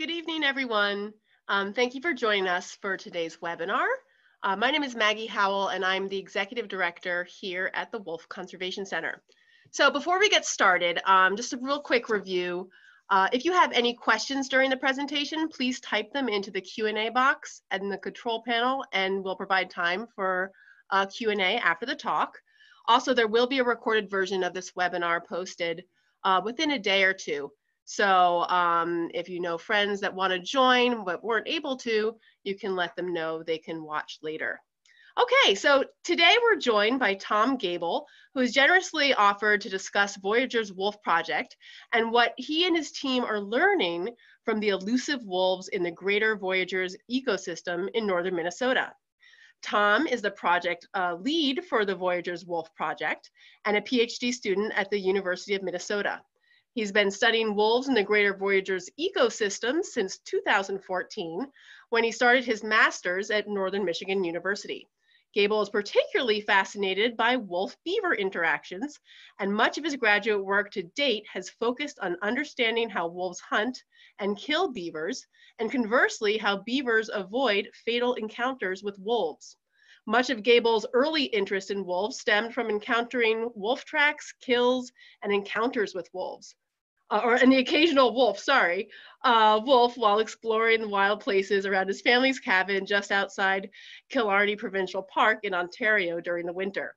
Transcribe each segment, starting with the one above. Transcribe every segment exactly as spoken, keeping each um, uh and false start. Good evening, everyone. Um, thank you for joining us for today's webinar. Uh, my name is Maggie Howell, and I'm the Executive Director here at the Wolf Conservation Center. So before we get started, um, just a real quick review. Uh, if you have any questions during the presentation, please type them into the Q and A box and the control panel, and we'll provide time for uh, Q and A after the talk. Also, there will be a recorded version of this webinar posted uh, within a day or two. So um, if you know friends that want to join but weren't able to, you can let them know they can watch later. Okay, so today we're joined by Tom Gable, who has generously offered to discuss Voyageurs Wolf Project and what he and his team are learning from the elusive wolves in the Greater Voyageurs Ecosystem in Northern Minnesota. Tom is the project uh, lead for the Voyageurs Wolf Project and a PhD student at the University of Minnesota. He's been studying wolves in the Greater Voyageurs Ecosystem since two thousand fourteen, when he started his master's at Northern Michigan University. Gable is particularly fascinated by wolf-beaver interactions, and much of his graduate work to date has focused on understanding how wolves hunt and kill beavers, and conversely, how beavers avoid fatal encounters with wolves. Much of Gable's early interest in wolves stemmed from encountering wolf tracks, kills, and encounters with wolves. Uh, or and the occasional wolf, sorry, uh, wolf while exploring the wild places around his family's cabin just outside Killarney Provincial Park in Ontario during the winter.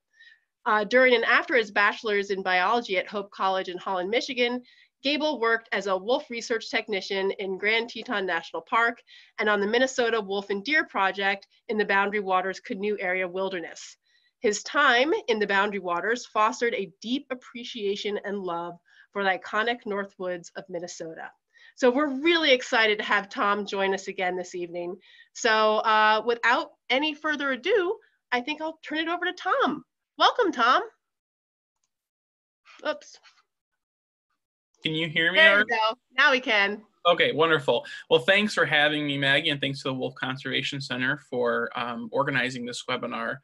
Uh, during and after his bachelor's in biology at Hope College in Holland, Michigan, Gable worked as a wolf research technician in Grand Teton National Park and on the Minnesota Wolf and Deer Project in the Boundary Waters Canoe Area Wilderness. His time in the Boundary Waters fostered a deep appreciation and love for the iconic Northwoods of Minnesota. So we're really excited to have Tom join us again this evening. So uh, without any further ado, I think I'll turn it over to Tom. Welcome, Tom. Oops. Can you hear me? There we go. Now we can. Okay, wonderful. Well, thanks for having me, Maggie, and thanks to the Wolf Conservation Center for um, organizing this webinar.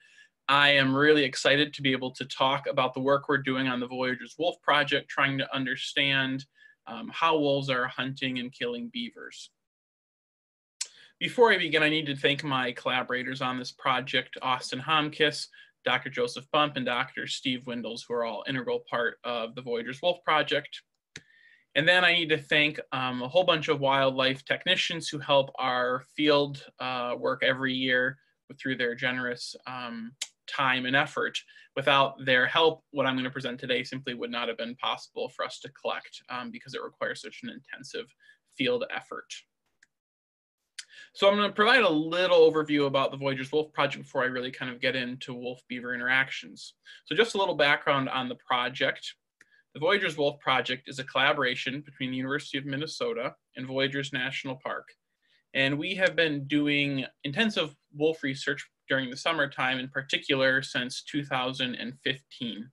I am really excited to be able to talk about the work we're doing on the Voyageurs Wolf Project, trying to understand um, how wolves are hunting and killing beavers. Before I begin, I need to thank my collaborators on this project, Austin Homkes, Doctor Joseph Bump, and Doctor Steve Windels, who are all integral part of the Voyageurs Wolf Project. And then I need to thank um, a whole bunch of wildlife technicians who help our field uh, work every year through their generous um, time and effort. Without their help, what I'm going to present today simply would not have been possible for us to collect um, because it requires such an intensive field effort. So I'm going to provide a little overview about the Voyageurs Wolf Project before I really kind of get into wolf-beaver interactions. So just a little background on the project. The Voyageurs Wolf Project is a collaboration between the University of Minnesota and Voyageurs National Park. And we have been doing intensive wolf research during the summertime, in particular since two thousand fifteen.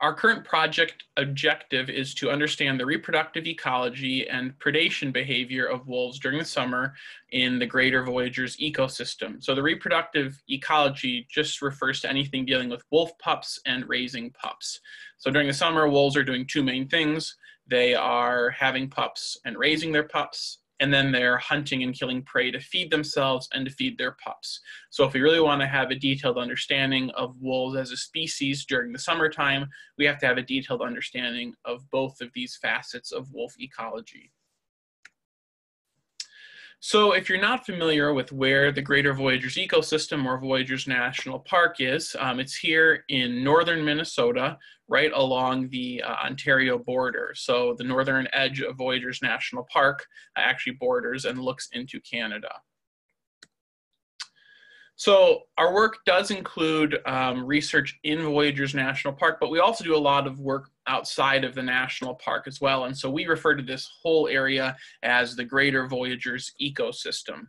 Our current project objective is to understand the reproductive ecology and predation behavior of wolves during the summer in the Greater Voyageurs Ecosystem. So the reproductive ecology just refers to anything dealing with wolf pups and raising pups. So during the summer, wolves are doing two main things. They are having pups and raising their pups, and then they're hunting and killing prey to feed themselves and to feed their pups. So if we really want to have a detailed understanding of wolves as a species during the summertime, we have to have a detailed understanding of both of these facets of wolf ecology. So if you're not familiar with where the Greater Voyageurs Ecosystem or Voyageurs National Park is, um, it's here in northern Minnesota, right along the uh, Ontario border. So the northern edge of Voyageurs National Park actually borders and looks into Canada. So our work does include um, research in Voyageurs National Park, but we also do a lot of work outside of the national park as well. And so we refer to this whole area as the Greater Voyageurs Ecosystem.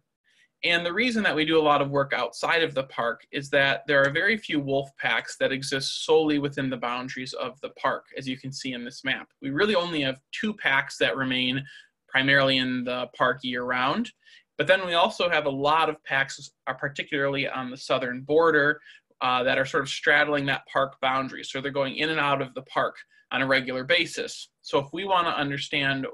And the reason that we do a lot of work outside of the park is that there are very few wolf packs that exist solely within the boundaries of the park, as you can see in this map. We really only have two packs that remain primarily in the park year-round. But then we also have a lot of packs, uh, particularly on the southern border, uh, that are sort of straddling that park boundary. So they're going in and out of the park on a regular basis. So if we want to understand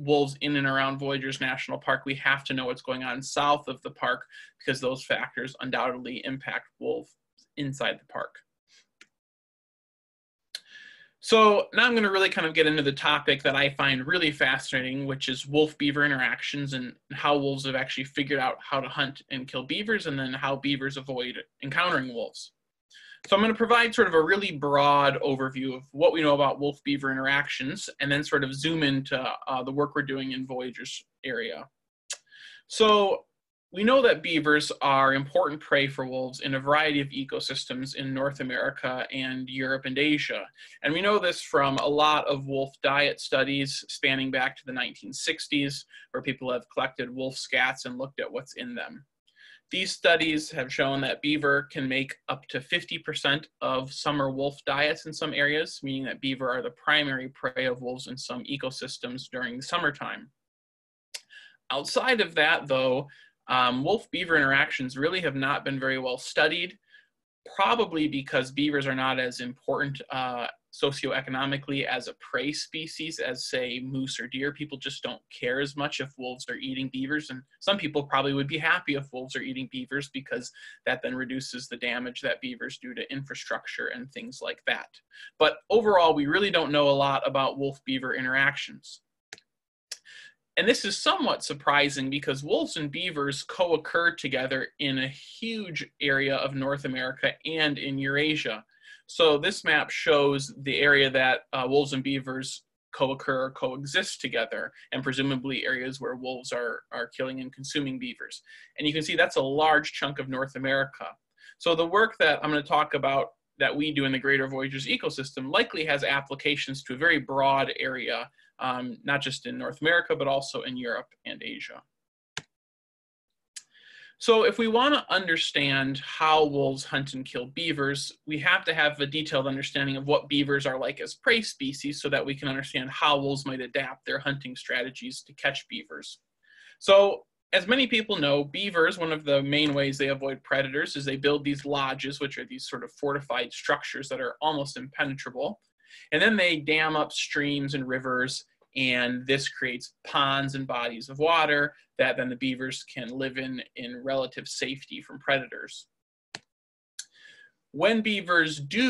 wolves in and around Voyageurs National Park, we have to know what's going on south of the park, because those factors undoubtedly impact wolves inside the park. So now I'm going to really kind of get into the topic that I find really fascinating, which is wolf-beaver interactions and how wolves have actually figured out how to hunt and kill beavers, and then how beavers avoid encountering wolves. So I'm going to provide sort of a really broad overview of what we know about wolf-beaver interactions, and then sort of zoom into uh, the work we're doing in Voyageurs area. So we know that beavers are important prey for wolves in a variety of ecosystems in North America and Europe and Asia. And we know this from a lot of wolf diet studies spanning back to the nineteen sixties, where people have collected wolf scats and looked at what's in them. These studies have shown that beaver can make up to fifty percent of summer wolf diets in some areas, meaning that beaver are the primary prey of wolves in some ecosystems during the summertime. Outside of that, though, Um, wolf-beaver interactions really have not been very well studied, probably because beavers are not as important uh, socioeconomically as a prey species as, say, moose or deer. People just don't care as much if wolves are eating beavers, and some people probably would be happy if wolves are eating beavers, because that then reduces the damage that beavers do to infrastructure and things like that. But overall, we really don't know a lot about wolf-beaver interactions. And this is somewhat surprising, because wolves and beavers co-occur together in a huge area of North America and in Eurasia. So this map shows the area that uh, wolves and beavers co-occur or coexist together, and presumably areas where wolves are, are killing and consuming beavers. And you can see that's a large chunk of North America. So the work that I'm going to talk about that we do in the Greater Voyageurs Ecosystem likely has applications to a very broad area, Um, not just in North America, but also in Europe and Asia. So if we want to understand how wolves hunt and kill beavers, we have to have a detailed understanding of what beavers are like as prey species, so that we can understand how wolves might adapt their hunting strategies to catch beavers. So as many people know, beavers, one of the main ways they avoid predators is they build these lodges, which are these sort of fortified structures that are almost impenetrable. And then they dam up streams and rivers, and this creates ponds and bodies of water that then the beavers can live in in relative safety from predators. When beavers do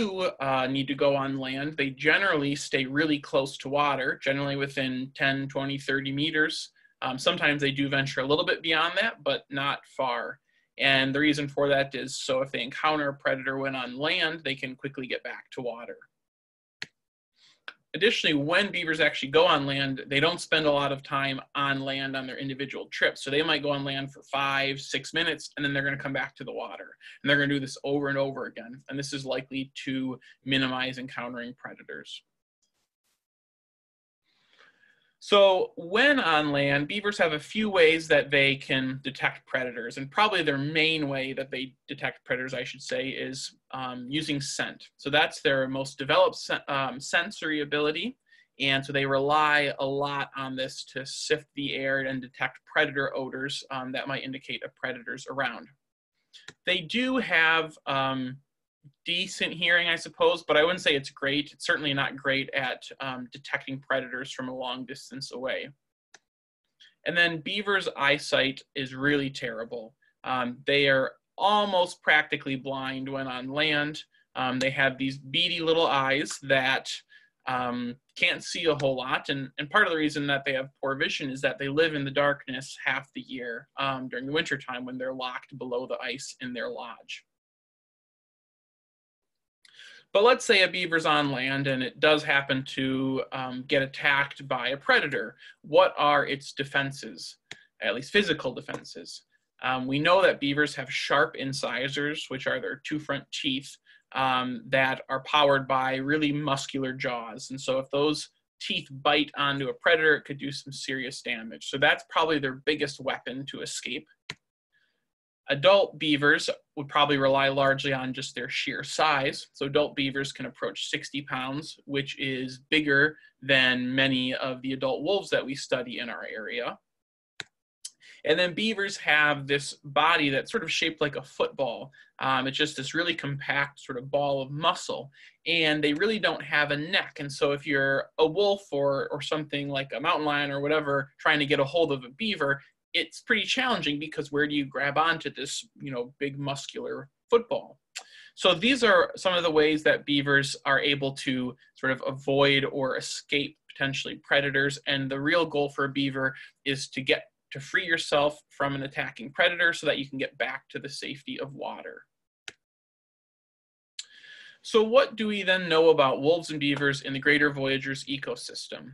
uh, need to go on land, they generally stay really close to water, generally within ten, twenty, thirty meters. Um, sometimes they do venture a little bit beyond that, but not far. And the reason for that is so if they encounter a predator when on land, they can quickly get back to water. Additionally, when beavers actually go on land, they don't spend a lot of time on land on their individual trips. So they might go on land for five, six minutes, and then they're going to come back to the water. And they're going to do this over and over again. And this is likely to minimize encountering predators. So when on land, beavers have a few ways that they can detect predators, and probably their main way that they detect predators, I should say, is um, using scent. So that's their most developed sen um, sensory ability, and so they rely a lot on this to sift the air and detect predator odors um, that might indicate a predator's around. They do have um, decent hearing, I suppose, but I wouldn't say it's great. It's certainly not great at um, detecting predators from a long distance away. And then beavers' eyesight is really terrible. Um, they are almost practically blind when on land. Um, they have these beady little eyes that um, can't see a whole lot, and, and part of the reason that they have poor vision is that they live in the darkness half the year um, during the wintertime, when they're locked below the ice in their lodge. But let's say a beaver's on land and it does happen to um, get attacked by a predator. What are its defenses, at least physical defenses? Um, we know that beavers have sharp incisors, which are their two front teeth, um, that are powered by really muscular jaws. And so if those teeth bite onto a predator, it could do some serious damage. So that's probably their biggest weapon to escape. Adult beavers would probably rely largely on just their sheer size. So adult beavers can approach sixty pounds, which is bigger than many of the adult wolves that we study in our area. And then beavers have this body that's sort of shaped like a football. Um, it's just this really compact sort of ball of muscle, and they really don't have a neck. And so if you're a wolf or, or something like a mountain lion or whatever, trying to get a hold of a beaver, it's pretty challenging, because where do you grab onto this, you know, big muscular football? So these are some of the ways that beavers are able to sort of avoid or escape potentially predators. And the real goal for a beaver is to get to free yourself from an attacking predator so that you can get back to the safety of water. So what do we then know about wolves and beavers in the Greater Voyageurs ecosystem?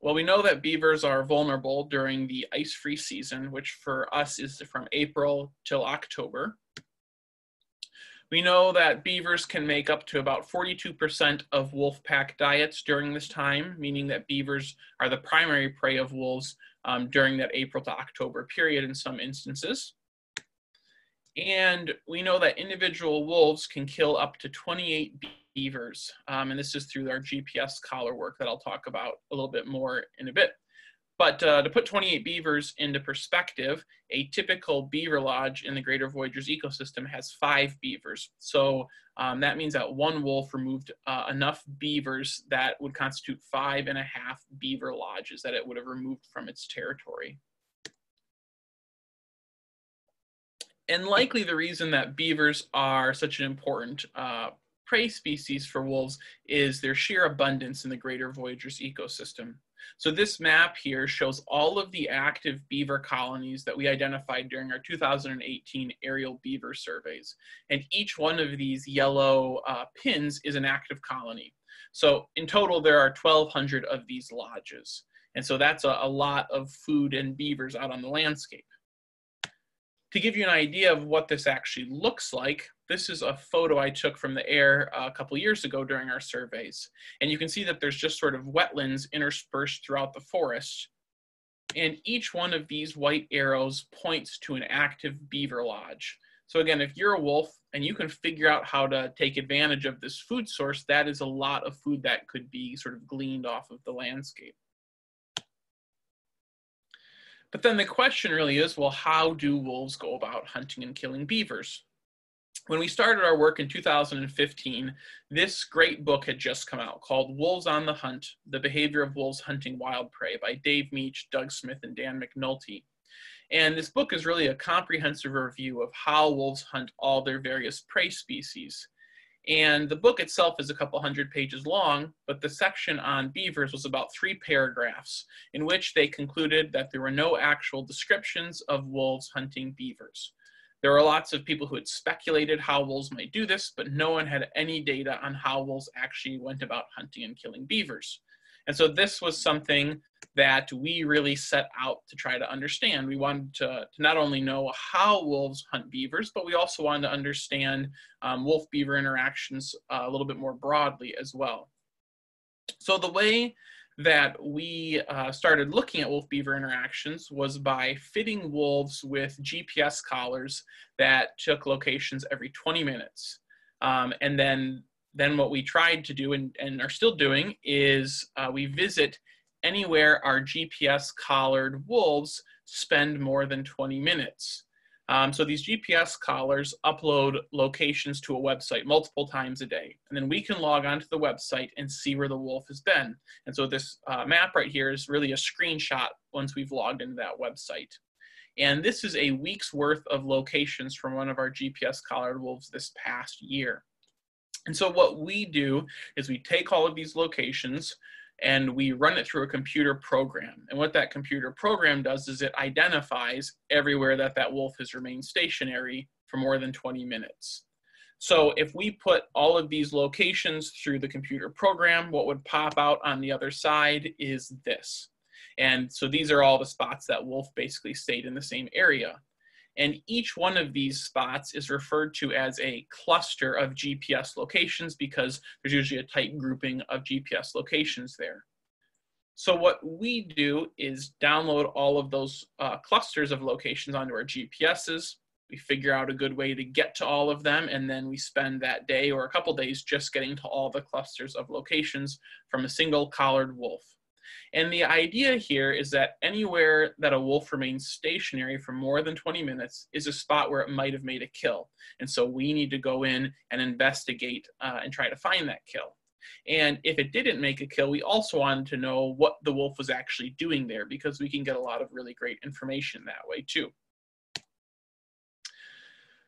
Well, we know that beavers are vulnerable during the ice-free season, which for us is from April till October. We know that beavers can make up to about forty-two percent of wolf pack diets during this time, meaning that beavers are the primary prey of wolves um, during that April to October period in some instances. And we know that individual wolves can kill up to twenty-eight beavers, um, and this is through our G P S collar work that I'll talk about a little bit more in a bit. But uh, to put twenty-eight beavers into perspective, a typical beaver lodge in the Greater Voyageurs ecosystem has five beavers. So um, that means that one wolf removed uh, enough beavers that would constitute five and a half beaver lodges that it would have removed from its territory. And likely the reason that beavers are such an important uh, prey species for wolves is their sheer abundance in the Greater Voyageurs ecosystem. So this map here shows all of the active beaver colonies that we identified during our two thousand eighteen aerial beaver surveys. And each one of these yellow uh, pins is an active colony. So in total, there are twelve hundred of these lodges. And so that's a, a lot of food and beavers out on the landscape. To give you an idea of what this actually looks like, this is a photo I took from the air a couple years ago during our surveys. And you can see that there's just sort of wetlands interspersed throughout the forest. And each one of these white arrows points to an active beaver lodge. So again, if you're a wolf and you can figure out how to take advantage of this food source, that is a lot of food that could be sort of gleaned off of the landscape. But then the question really is, well, how do wolves go about hunting and killing beavers? When we started our work in two thousand fifteen, this great book had just come out called Wolves on the Hunt: The Behavior of Wolves Hunting Wild Prey by Dave Mech, Doug Smith, and Dan MacNulty. And this book is really a comprehensive review of how wolves hunt all their various prey species. And the book itself is a couple hundred pages long, but the section on beavers was about three paragraphs in which they concluded that there were no actual descriptions of wolves hunting beavers. There were lots of people who had speculated how wolves might do this, but no one had any data on how wolves actually went about hunting and killing beavers. And so this was something that we really set out to try to understand. We wanted to, to not only know how wolves hunt beavers, but we also wanted to understand um, wolf-beaver interactions uh, a little bit more broadly as well. So the way that we uh, started looking at wolf-beaver interactions was by fitting wolves with G P S collars that took locations every twenty minutes. Um, and then Then what we tried to do and, and are still doing is uh, we visit anywhere our G P S collared wolves spend more than twenty minutes. Um, so these G P S collars upload locations to a website multiple times a day. And then we can log onto the website and see where the wolf has been. And so this uh, map right here is really a screenshot once we've logged into that website. And this is a week's worth of locations from one of our G P S collared wolves this past year. And so what we do is we take all of these locations and we run it through a computer program. And what that computer program does is it identifies everywhere that that wolf has remained stationary for more than twenty minutes. So if we put all of these locations through the computer program, what would pop out on the other side is this. And so these are all the spots that wolf basically stayed in the same area. And each one of these spots is referred to as a cluster of G P S locations because there's usually a tight grouping of G P S locations there. So what we do is download all of those uh, clusters of locations onto our G P Ses. We figure out a good way to get to all of them, and then we spend that day or a couple days just getting to all the clusters of locations from a single collared wolf. And the idea here is that anywhere that a wolf remains stationary for more than twenty minutes is a spot where it might have made a kill. And so we need to go in and investigate uh, and try to find that kill. And if it didn't make a kill, we also wanted to know what the wolf was actually doing there, because we can get a lot of really great information that way too.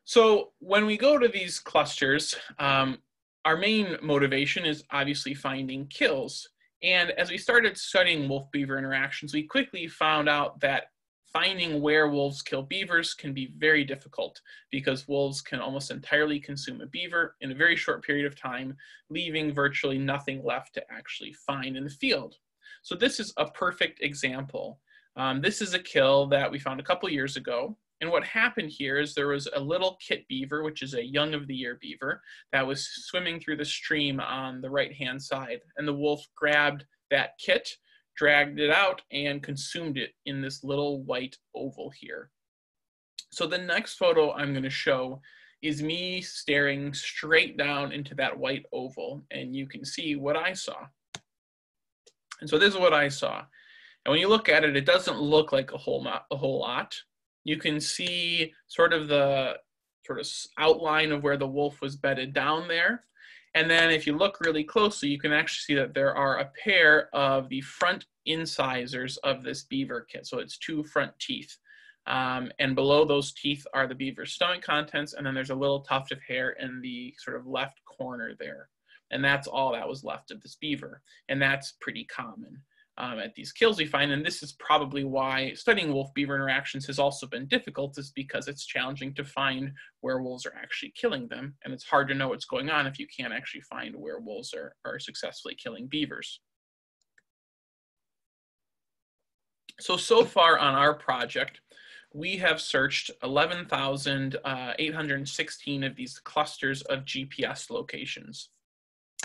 So when we go to these clusters, um, our main motivation is obviously finding kills. And as we started studying wolf-beaver interactions, we quickly found out that finding where wolves kill beavers can be very difficult, because wolves can almost entirely consume a beaver in a very short period of time, leaving virtually nothing left to actually find in the field. So this is a perfect example. Um, this is a kill that we found a couple years ago. And what happened here is there was a little kit beaver, which is a young of the year beaver, that was swimming through the stream on the right-hand side. And the wolf grabbed that kit, dragged it out, and consumed it in this little white oval here. So the next photo I'm going to show is me staring straight down into that white oval, and you can see what I saw. And so this is what I saw. And when you look at it, it doesn't look like a whole, a whole lot. You can see sort of the sort of outline of where the wolf was bedded down there. And then if you look really closely, you can actually see that there are a pair of the front incisors of this beaver kit. So it's two front teeth. Um, and below those teeth are the beaver's stomach contents. And then there's a little tuft of hair in the sort of left corner there. And that's all that was left of this beaver. And that's pretty common. Um, at these kills we find, and this is probably why studying wolf-beaver interactions has also been difficult, is because it's challenging to find where wolves are actually killing them, and it's hard to know what's going on if you can't actually find where wolves are, are successfully killing beavers. So, so far on our project, we have searched eleven thousand eight hundred sixteen of these clusters of G P S locations.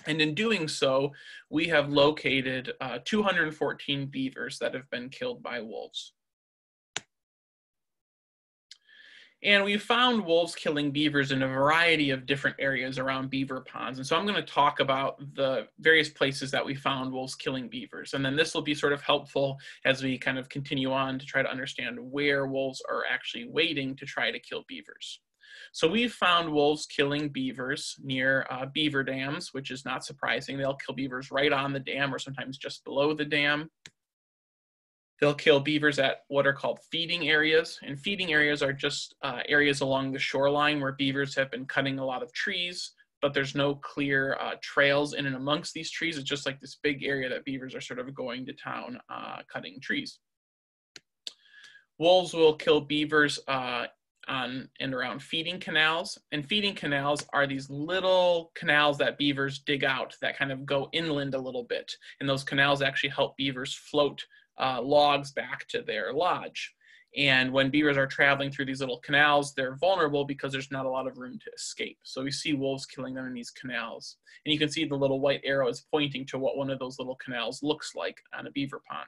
And in doing so, we have located uh, two hundred fourteen beavers that have been killed by wolves. And we found wolves killing beavers in a variety of different areas around beaver ponds. And so I'm going to talk about the various places that we found wolves killing beavers. And then this will be sort of helpful as we kind of continue on to try to understand where wolves are actually waiting to try to kill beavers. So we've found wolves killing beavers near uh, beaver dams, which is not surprising. They'll kill beavers right on the dam or sometimes just below the dam. They'll kill beavers at what are called feeding areas. And feeding areas are just uh, areas along the shoreline where beavers have been cutting a lot of trees, but there's no clear uh, trails in and amongst these trees. It's just like this big area that beavers are sort of going to town uh, cutting trees. Wolves will kill beavers uh, on and around feeding canals. And feeding canals are these little canals that beavers dig out that kind of go inland a little bit. And those canals actually help beavers float uh, logs back to their lodge. And when beavers are traveling through these little canals, they're vulnerable because there's not a lot of room to escape. So we see wolves killing them in these canals. And you can see the little white arrow is pointing to what one of those little canals looks like on a beaver pond.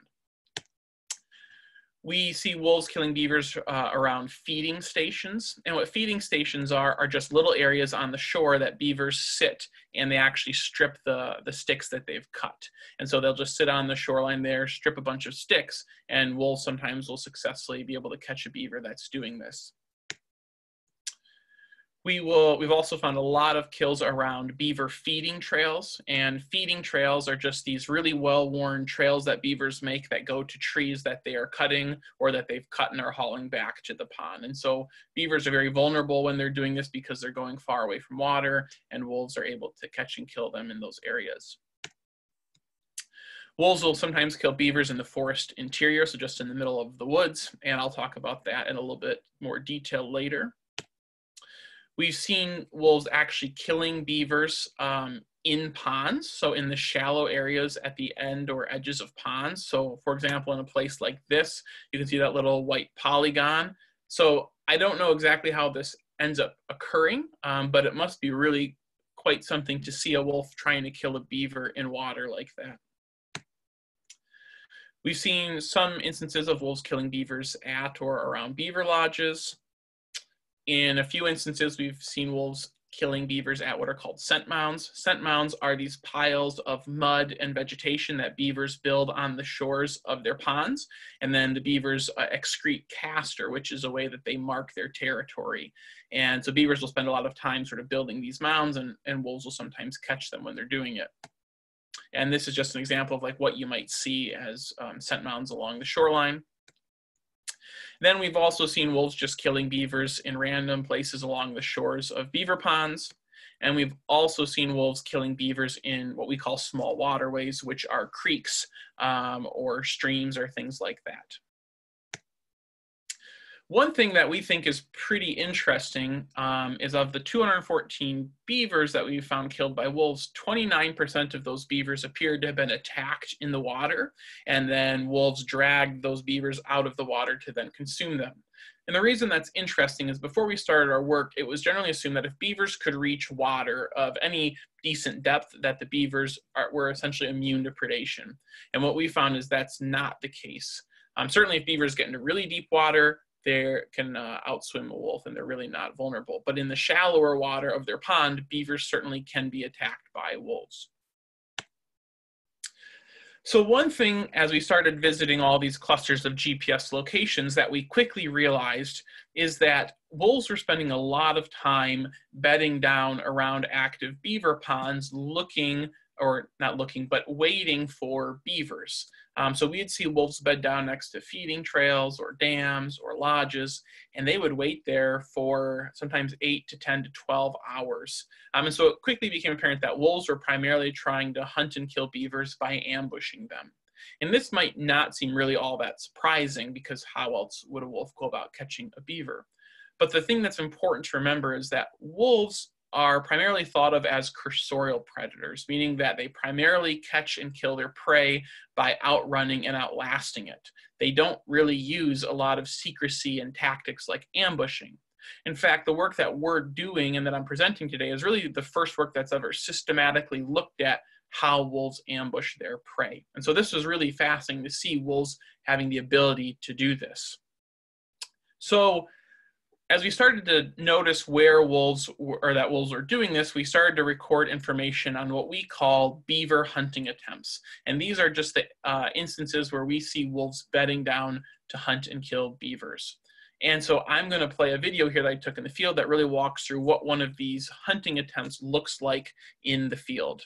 We see wolves killing beavers uh, around feeding stations. And what feeding stations are, are just little areas on the shore that beavers sit, and they actually strip the, the sticks that they've cut. And so they'll just sit on the shoreline there, strip a bunch of sticks, and wolves sometimes will successfully be able to catch a beaver that's doing this. We will, we've also found a lot of kills around beaver feeding trails, and feeding trails are just these really well-worn trails that beavers make that go to trees that they are cutting or that they've cut and are hauling back to the pond. And so beavers are very vulnerable when they're doing this because they're going far away from water, and wolves are able to catch and kill them in those areas. Wolves will sometimes kill beavers in the forest interior, so just in the middle of the woods, and I'll talk about that in a little bit more detail later. We've seen wolves actually killing beavers um, in ponds, so in the shallow areas at the end or edges of ponds. So for example, in a place like this, you can see that little white polygon. So I don't know exactly how this ends up occurring, um, but it must be really quite something to see a wolf trying to kill a beaver in water like that. We've seen some instances of wolves killing beavers at or around beaver lodges. In a few instances, we've seen wolves killing beavers at what are called scent mounds. Scent mounds are these piles of mud and vegetation that beavers build on the shores of their ponds, and then the beavers uh, excrete castor, which is a way that they mark their territory. And so beavers will spend a lot of time sort of building these mounds, and, and wolves will sometimes catch them when they're doing it. And this is just an example of like what you might see as um, scent mounds along the shoreline. Then we've also seen wolves just killing beavers in random places along the shores of beaver ponds. And we've also seen wolves killing beavers in what we call small waterways, which are creeks um, or streams or things like that. One thing that we think is pretty interesting um, is of the two hundred fourteen beavers that we found killed by wolves, twenty-nine percent of those beavers appeared to have been attacked in the water, and then wolves dragged those beavers out of the water to then consume them. And the reason that's interesting is before we started our work, it was generally assumed that if beavers could reach water of any decent depth, that the beavers are, were essentially immune to predation. And what we found is that's not the case. Um, certainly if beavers get into really deep water, they can uh, outswim a wolf and they're really not vulnerable. But in the shallower water of their pond, beavers certainly can be attacked by wolves. So one thing, as we started visiting all these clusters of G P S locations, that we quickly realized is that wolves were spending a lot of time bedding down around active beaver ponds looking, or not looking, but waiting for beavers. Um, so we'd see wolves bed down next to feeding trails or dams or lodges, and they would wait there for sometimes eight to ten to twelve hours. Um, and so it quickly became apparent that wolves were primarily trying to hunt and kill beavers by ambushing them. And this might not seem really all that surprising, because how else would a wolf go about catching a beaver? But the thing that's important to remember is that wolves are primarily thought of as cursorial predators, meaning that they primarily catch and kill their prey by outrunning and outlasting it. They don't really use a lot of secrecy and tactics like ambushing. In fact, the work that we're doing and that I'm presenting today is really the first work that's ever systematically looked at how wolves ambush their prey. And so this was really fascinating to see wolves having the ability to do this. So, as we started to notice where wolves were, or that wolves were doing this, we started to record information on what we call beaver hunting attempts. And these are just the uh, instances where we see wolves bedding down to hunt and kill beavers. And so I'm going to play a video here that I took in the field that really walks through what one of these hunting attempts looks like in the field.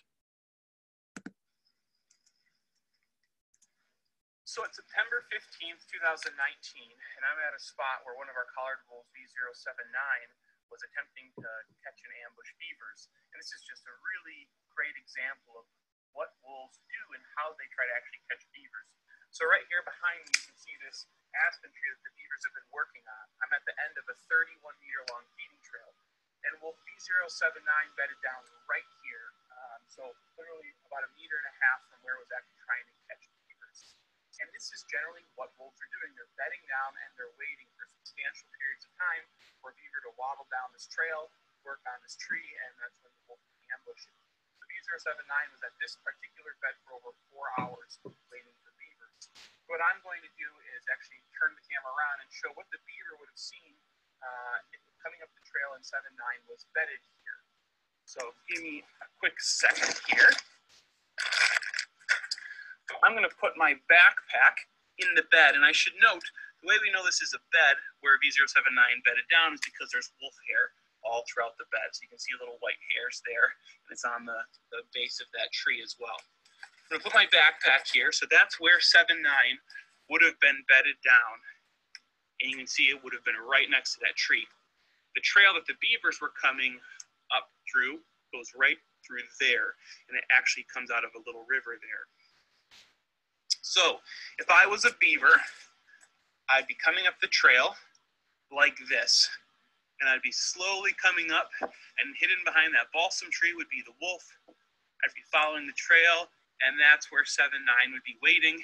So it's September fifteenth, two thousand nineteen, and I'm at a spot where one of our collared wolves, V zero seven nine, was attempting to catch and ambush beavers. And this is just a really great example of what wolves do and how they try to actually catch beavers. So right here behind me, you can see this aspen tree that the beavers have been working on. I'm at the end of a thirty-one meter long feeding trail, and wolf V zero seven nine bedded down right here. Um, so literally about a meter and a half from where it was actually trying to catch beavers. And this is generally what wolves are doing. They're bedding down and they're waiting for substantial periods of time for a beaver to waddle down this trail, work on this tree, and that's when the wolf can ambush it. So V zero seven nine was at this particular bed for over four hours waiting for beavers. What I'm going to do is actually turn the camera around and show what the beaver would have seen uh, coming up the trail in seven nine was bedded here. So give me a quick second here. I'm going to put my backpack in the bed, and I should note the way we know this is a bed where V zero seven nine bedded down is because there's wolf hair all throughout the bed, so you can see little white hairs there, and it's on the, the base of that tree as well. I'm going to put my backpack here, so that's where seven nine would have been bedded down, and you can see it would have been right next to that tree. The trail that the beavers were coming up through goes right through there, and it actually comes out of a little river there. So if I was a beaver, I'd be coming up the trail like this, and I'd be slowly coming up, and hidden behind that balsam tree would be the wolf. I'd be following the trail, and that's where seven nine would be waiting,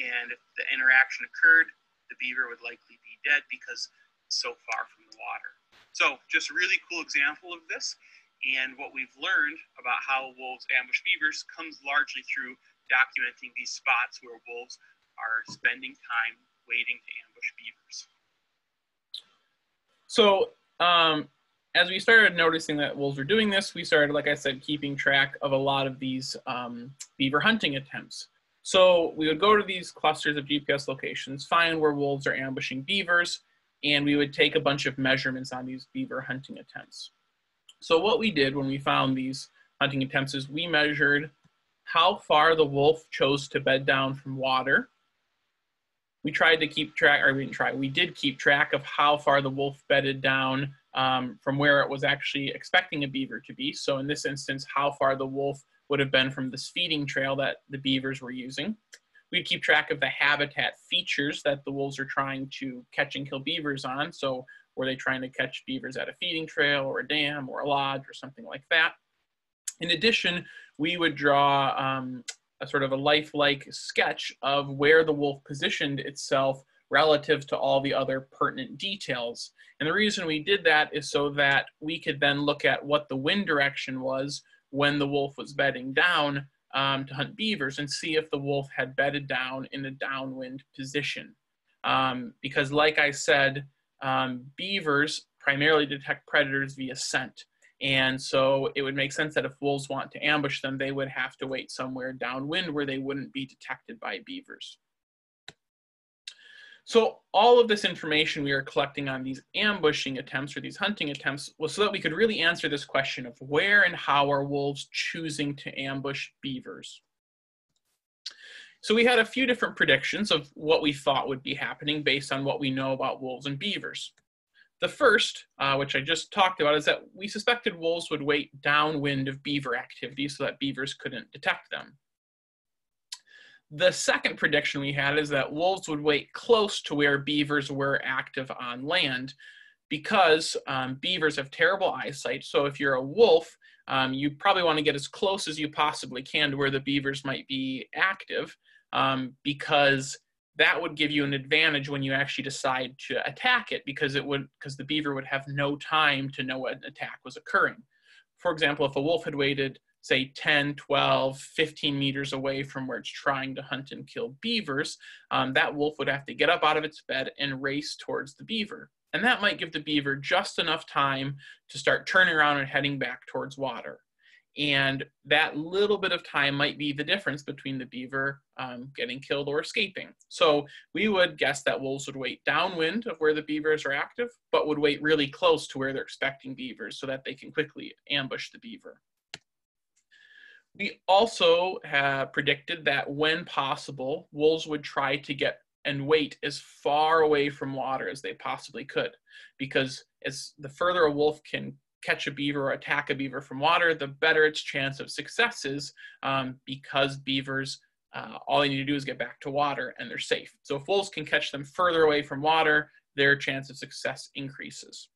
and if the interaction occurred, the beaver would likely be dead because it's so far from the water. So just a really cool example of this, and what we've learned about how wolves ambush beavers comes largely through documenting these spots where wolves are spending time waiting to ambush beavers. So um, as we started noticing that wolves were doing this, we started, like I said, keeping track of a lot of these um, beaver hunting attempts. So we would go to these clusters of G P S locations, find where wolves are ambushing beavers, and we would take a bunch of measurements on these beaver hunting attempts. So what we did when we found these hunting attempts is we measured how far the wolf chose to bed down from water. We tried to keep track, or we didn't try, we did keep track of how far the wolf bedded down um, from where it was actually expecting a beaver to be. So in this instance, how far the wolf would have been from this feeding trail that the beavers were using. We keep track of the habitat features that the wolves are trying to catch and kill beavers on. So were they trying to catch beavers at a feeding trail or a dam or a lodge or something like that? In addition, we would draw um, a sort of a lifelike sketch of where the wolf positioned itself relative to all the other pertinent details. And the reason we did that is so that we could then look at what the wind direction was when the wolf was bedding down um, to hunt beavers and see if the wolf had bedded down in a downwind position. Um, because like I said, um, beavers primarily detect predators via scent. And so it would make sense that if wolves want to ambush them, they would have to wait somewhere downwind where they wouldn't be detected by beavers. So all of this information we are collecting on these ambushing attempts or these hunting attempts was so that we could really answer this question of where and how are wolves choosing to ambush beavers. So we had a few different predictions of what we thought would be happening based on what we know about wolves and beavers. The first, uh, which I just talked about, is that we suspected wolves would wait downwind of beaver activity so that beavers couldn't detect them. The second prediction we had is that wolves would wait close to where beavers were active on land because um, beavers have terrible eyesight. So if you're a wolf, um, you probably want to get as close as you possibly can to where the beavers might be active um, because that would give you an advantage when you actually decide to attack it, because it would, because the beaver would have no time to know an attack was occurring. For example, if a wolf had waited, say, ten, twelve, fifteen meters away from where it's trying to hunt and kill beavers, um, that wolf would have to get up out of its bed and race towards the beaver. And that might give the beaver just enough time to start turning around and heading back towards water. And that little bit of time might be the difference between the beaver um, getting killed or escaping. So we would guess that wolves would wait downwind of where the beavers are active, but would wait really close to where they're expecting beavers so that they can quickly ambush the beaver. We also have predicted that when possible, wolves would try to get and wait as far away from water as they possibly could, because as the further a wolf can catch a beaver or attack a beaver from water, the better its chance of success is um, because beavers, uh, all they need to do is get back to water and they're safe. So if wolves can catch them further away from water, their chance of success increases.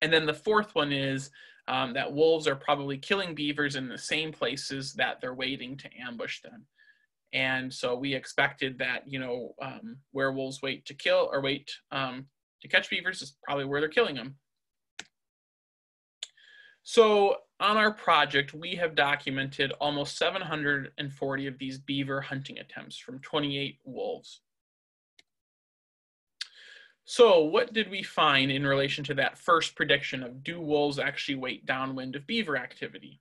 And then the fourth one is um, that wolves are probably killing beavers in the same places that they're waiting to ambush them. And so we expected that, you know, um, where wolves wait to kill or wait um, to catch beavers is probably where they're killing them. So on our project, we have documented almost seven hundred forty of these beaver hunting attempts from twenty-eight wolves. So what did we find in relation to that first prediction of do wolves actually wait downwind of beaver activity?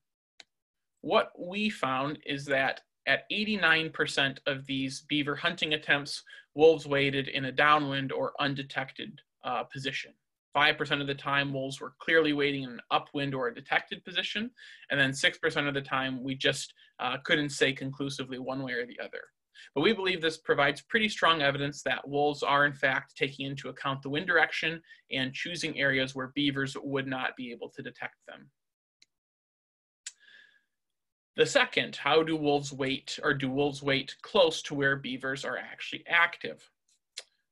What we found is that at eighty-nine percent of these beaver hunting attempts, wolves waited in a downwind or undetected uh, position. five percent of the time, wolves were clearly waiting in an upwind or a detected position, and then six percent of the time, we just uh, couldn't say conclusively one way or the other. But we believe this provides pretty strong evidence that wolves are, in fact, taking into account the wind direction and choosing areas where beavers would not be able to detect them. The second, how do wolves wait, or do wolves wait close to where beavers are actually active?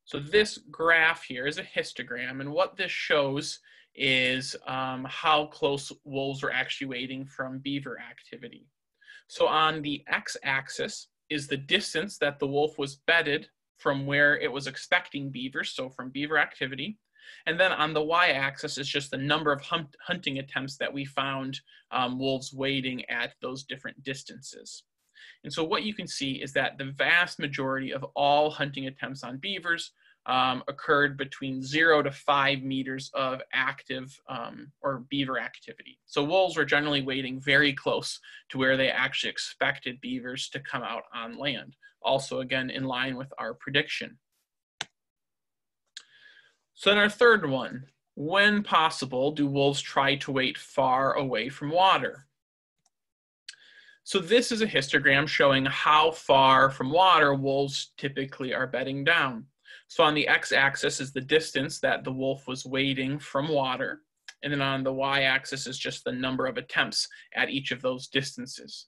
So this graph here is a histogram, and what this shows is um, how close wolves are actually waiting from beaver activity. So on the x-axis is the distance that the wolf was bedded from where it was expecting beavers, so from beaver activity. And then on the y-axis is just the number of hunt hunting attempts that we found um, wolves waiting at those different distances. And so what you can see is that the vast majority of all hunting attempts on beavers um, occurred between zero to five meters of active um, or beaver activity. So wolves were generally wading very close to where they actually expected beavers to come out on land. Also, again, in line with our prediction. So then our third one, when possible, do wolves try to wait far away from water? So this is a histogram showing how far from water wolves typically are bedding down. So on the x-axis is the distance that the wolf was wading from water, and then on the y-axis is just the number of attempts at each of those distances.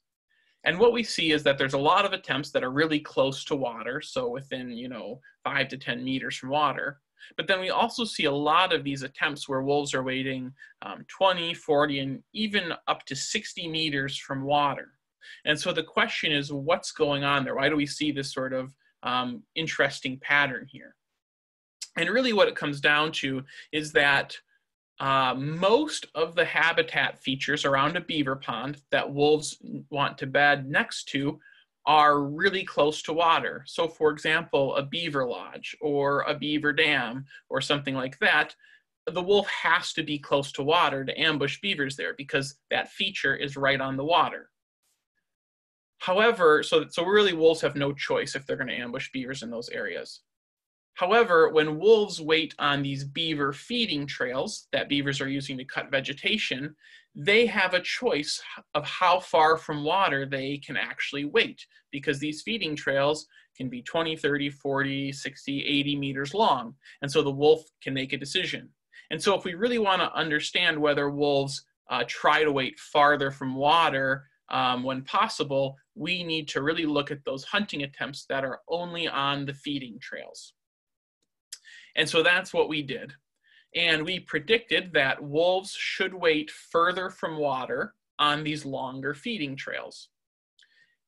And what we see is that there's a lot of attempts that are really close to water, so within, you know, five to ten meters from water. But then we also see a lot of these attempts where wolves are wading um, twenty, forty, and even up to sixty meters from water. And so the question is, what's going on there? Why do we see this sort of um, interesting pattern here? And really what it comes down to is that uh, most of the habitat features around a beaver pond that wolves want to bed next to are really close to water. So for example, a beaver lodge or a beaver dam or something like that, the wolf has to be close to water to ambush beavers there because that feature is right on the water. However, so, so really wolves have no choice if they're going to ambush beavers in those areas. However, when wolves wait on these beaver feeding trails that beavers are using to cut vegetation, they have a choice of how far from water they can actually wait, because these feeding trails can be twenty, thirty, forty, sixty, eighty meters long. And so the wolf can make a decision. And so if we really want to understand whether wolves uh, try to wait farther from water Um, when possible, we need to really look at those hunting attempts that are only on the feeding trails. And so that's what we did. And we predicted that wolves should wait further from water on these longer feeding trails.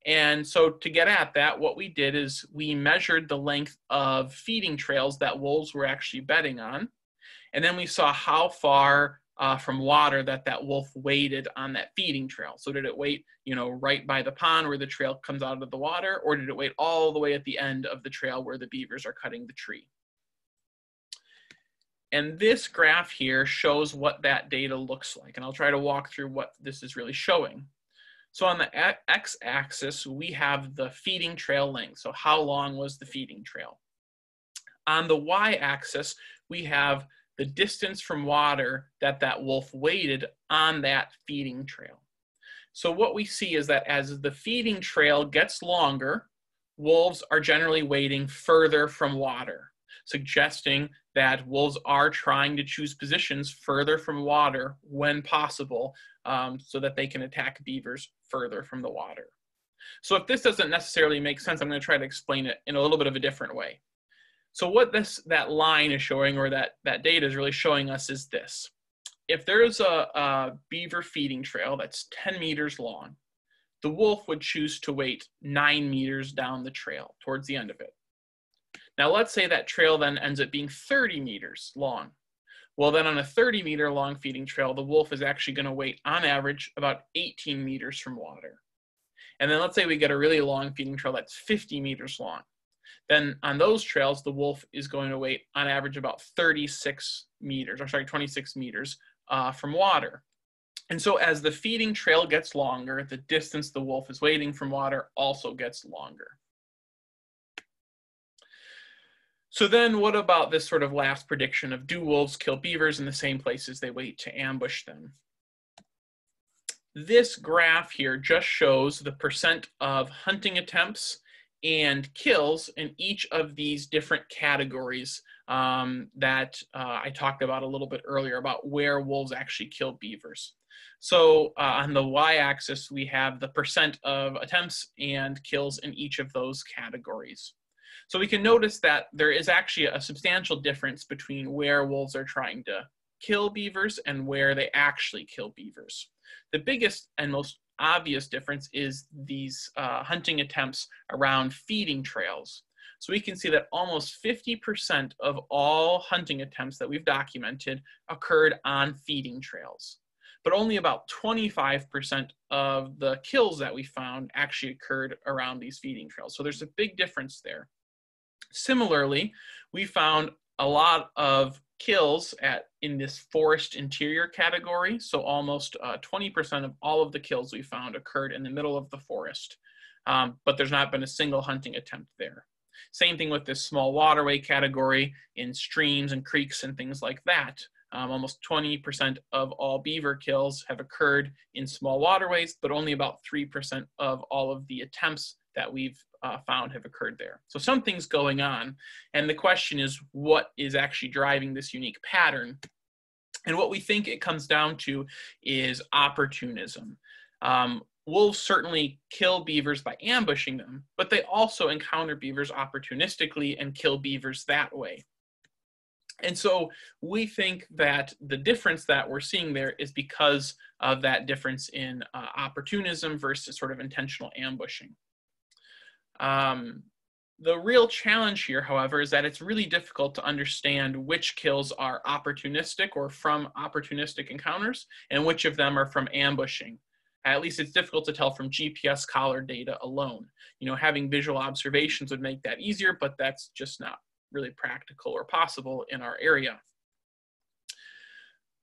And so to get at that, what we did is we measured the length of feeding trails that wolves were actually bedding on. And then we saw how far Uh, from water that that wolf waded on that feeding trail. So did it wait, you know, right by the pond where the trail comes out of the water, or did it wait all the way at the end of the trail where the beavers are cutting the tree? And this graph here shows what that data looks like. And I'll try to walk through what this is really showing. So on the x-axis, we have the feeding trail length. So how long was the feeding trail? On the y-axis, we have the distance from water that that wolf waded on that feeding trail. So what we see is that as the feeding trail gets longer, wolves are generally wading further from water, suggesting that wolves are trying to choose positions further from water when possible, um, so that they can attack beavers further from the water. So if this doesn't necessarily make sense, I'm going to try to explain it in a little bit of a different way. So what this, that line is showing, or that, that data is really showing us, is this. If there's a, a beaver feeding trail that's ten meters long, the wolf would choose to wait nine meters down the trail towards the end of it. Now let's say that trail then ends up being thirty meters long. Well, then on a thirty meter long feeding trail, the wolf is actually going to wait on average about eighteen meters from water. And then let's say we get a really long feeding trail that's fifty meters long. Then on those trails, the wolf is going to wait on average about thirty-six meters, or sorry, twenty-six meters uh, from water. And so as the feeding trail gets longer, the distance the wolf is wading from water also gets longer. So then what about this sort of last prediction of, do wolves kill beavers in the same places they wait to ambush them? This graph here just shows the percent of hunting attempts and kills in each of these different categories um, that uh, I talked about a little bit earlier, about where wolves actually kill beavers. So uh, on the y-axis, we have the percent of attempts and kills in each of those categories. So we can notice that there is actually a substantial difference between where wolves are trying to kill beavers and where they actually kill beavers. The biggest and most obvious difference is these uh, hunting attempts around feeding trails. So we can see that almost fifty percent of all hunting attempts that we've documented occurred on feeding trails, but only about twenty-five percent of the kills that we found actually occurred around these feeding trails. So there's a big difference there. Similarly, we found a lot of kills at in this forest interior category. So almost uh, twenty percent of all of the kills we found occurred in the middle of the forest, um, but there's not been a single hunting attempt there. Same thing with this small waterway category in streams and creeks and things like that. Um, almost twenty percent of all beaver kills have occurred in small waterways, but only about three percent of all of the attempts that we've uh, found have occurred there. So something's going on. And the question is, what is actually driving this unique pattern? And what we think it comes down to is opportunism. Um, Wolves certainly kill beavers by ambushing them, but they also encounter beavers opportunistically and kill beavers that way. And so we think that the difference that we're seeing there is because of that difference in uh, opportunism versus sort of intentional ambushing. Um, the real challenge here, however, is that it's really difficult to understand which kills are opportunistic or from opportunistic encounters and which of them are from ambushing. At least it's difficult to tell from G P S collar data alone. You know, having visual observations would make that easier, but that's just not really practical or possible in our area.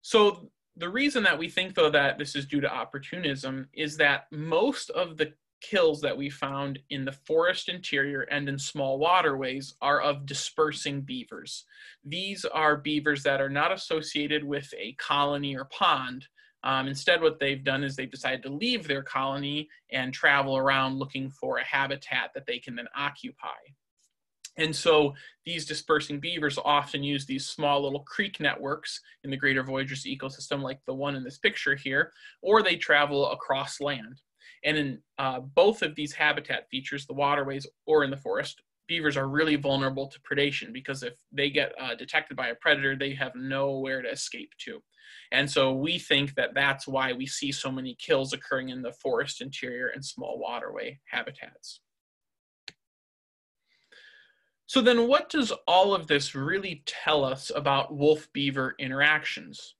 So the reason that we think, though, that this is due to opportunism is that most of the kills that we found in the forest interior and in small waterways are of dispersing beavers. These are beavers that are not associated with a colony or pond. Um, instead, what they've done is they've decided to leave their colony and travel around looking for a habitat that they can then occupy. And so these dispersing beavers often use these small little creek networks in the Greater Voyageurs ecosystem, like the one in this picture here, or they travel across land. And in uh, both of these habitat features, the waterways or in the forest, beavers are really vulnerable to predation because if they get uh, detected by a predator, they have nowhere to escape to. And so we think that that's why we see so many kills occurring in the forest interior and small waterway habitats. So then what does all of this really tell us about wolf-beaver interactions?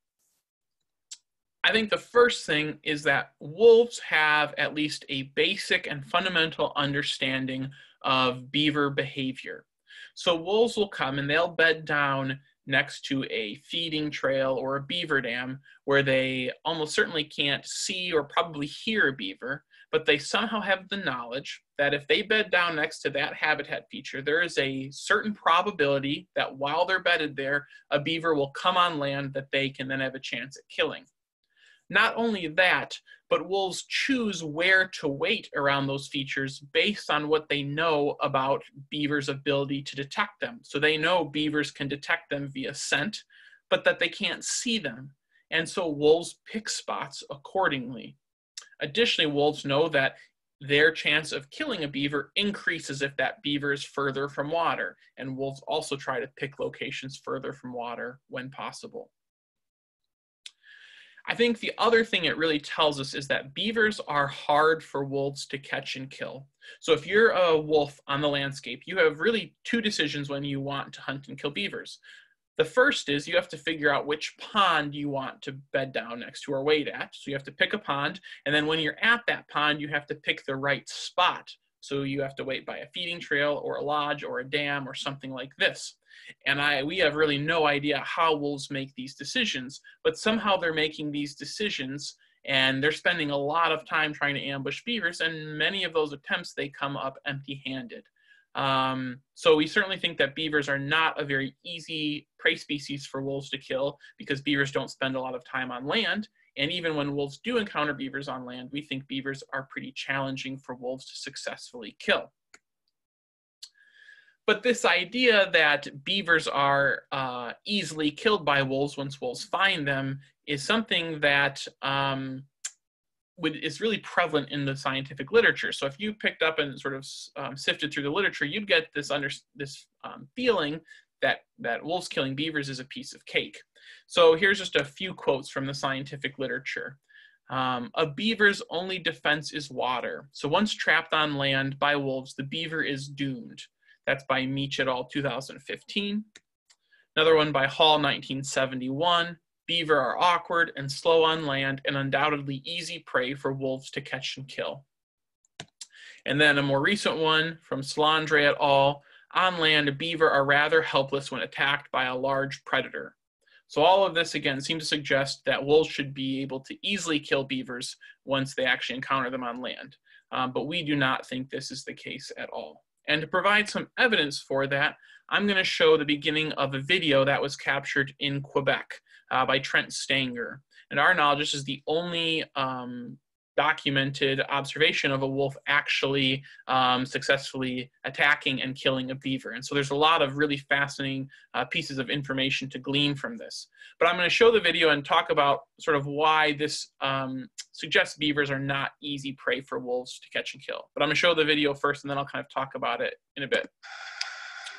I think the first thing is that wolves have at least a basic and fundamental understanding of beaver behavior. So wolves will come and they'll bed down next to a feeding trail or a beaver dam where they almost certainly can't see or probably hear a beaver, but they somehow have the knowledge that if they bed down next to that habitat feature, there is a certain probability that while they're bedded there, a beaver will come on land that they can then have a chance at killing. Not only that, but wolves choose where to wait around those features based on what they know about beavers' ability to detect them. So they know beavers can detect them via scent, but that they can't see them. And so wolves pick spots accordingly. Additionally, wolves know that their chance of killing a beaver increases if that beaver is further from water. And wolves also try to pick locations further from water when possible. I think the other thing it really tells us is that beavers are hard for wolves to catch and kill. So if you're a wolf on the landscape, you have really two decisions when you want to hunt and kill beavers. The first is you have to figure out which pond you want to bed down next to or wait at. So you have to pick a pond, and then when you're at that pond, you have to pick the right spot. So you have to wait by a feeding trail or a lodge or a dam or something like this. And I, we have really no idea how wolves make these decisions, but somehow they're making these decisions and they're spending a lot of time trying to ambush beavers, and many of those attempts, they come up empty-handed. Um, so we certainly think that beavers are not a very easy prey species for wolves to kill because beavers don't spend a lot of time on land. And even when wolves do encounter beavers on land, we think beavers are pretty challenging for wolves to successfully kill. But this idea that beavers are uh, easily killed by wolves once wolves find them is something that um, would, is really prevalent in the scientific literature. So if you picked up and sort of um, sifted through the literature, you'd get this, under, this um, feeling that, that wolves killing beavers is a piece of cake. So here's just a few quotes from the scientific literature. Um, a beaver's only defense is water. So once trapped on land by wolves, the beaver is doomed. That's by Meach et al. two thousand fifteen. Another one by Hall nineteen seventy-one. Beaver are awkward and slow on land and undoubtedly easy prey for wolves to catch and kill. And then a more recent one from Salandre et al. On land, a beaver are rather helpless when attacked by a large predator. So all of this, again, seems to suggest that wolves should be able to easily kill beavers once they actually encounter them on land. Um, but we do not think this is the case at all. And to provide some evidence for that, I'm going to show the beginning of a video that was captured in Quebec uh, by Trent Stanger. And our knowledge, this is the only um, documented observation of a wolf actually um, successfully attacking and killing a beaver. And so there's a lot of really fascinating uh, pieces of information to glean from this. But I'm going to show the video and talk about sort of why this um, suggests beavers are not easy prey for wolves to catch and kill. But I'm going to show the video first, and then I'll kind of talk about it in a bit.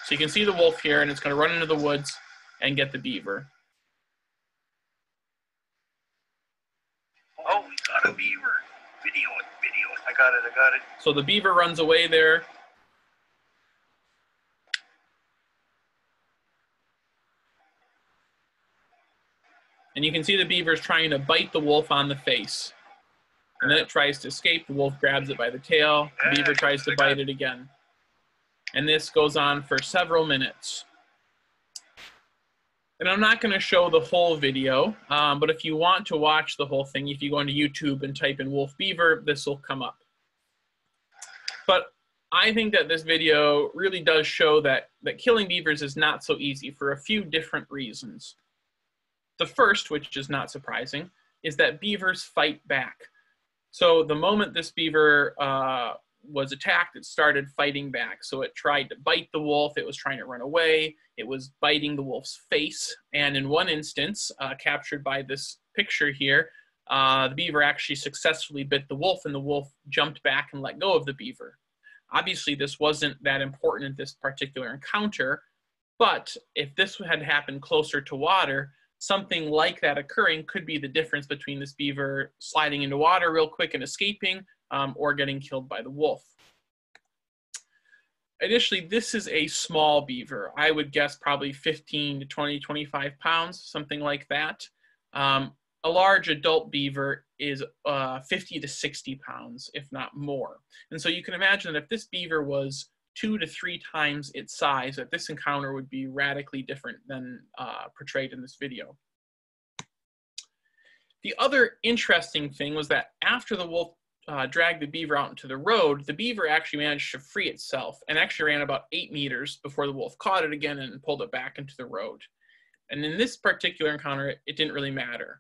So you can see the wolf here, and it's going to run into the woods and get the beaver. Oh, we got a beaver. Video it, video it. I got it, I got it. So the beaver runs away there. And you can see the beaver is trying to bite the wolf on the face. And then it tries to escape. The wolf grabs it by the tail. The beaver tries to bite it again. And this goes on for several minutes. And I'm not going to show the whole video, um, but if you want to watch the whole thing, if you go into YouTube and type in wolf beaver, this will come up. But I think that this video really does show that, that killing beavers is not so easy for a few different reasons. The first, which is not surprising, is that beavers fight back. So the moment this beaver uh, was attacked, it started fighting back. So it tried to bite the wolf, it was trying to run away, it was biting the wolf's face, and in one instance, uh, captured by this picture here, uh, the beaver actually successfully bit the wolf, and the wolf jumped back and let go of the beaver. Obviously, this wasn't that important in this particular encounter, but if this had happened closer to water, something like that occurring could be the difference between this beaver sliding into water real quick and escaping, Um, or getting killed by the wolf. Additionally, this is a small beaver. I would guess probably fifteen to twenty, twenty-five pounds, something like that. Um, a large adult beaver is uh, fifty to sixty pounds, if not more. And so you can imagine that if this beaver was two to three times its size, that this encounter would be radically different than uh, portrayed in this video. The other interesting thing was that after the wolf Uh, dragged the beaver out into the road, the beaver actually managed to free itself and actually ran about eight meters before the wolf caught it again and pulled it back into the road. And in this particular encounter, it, it didn't really matter.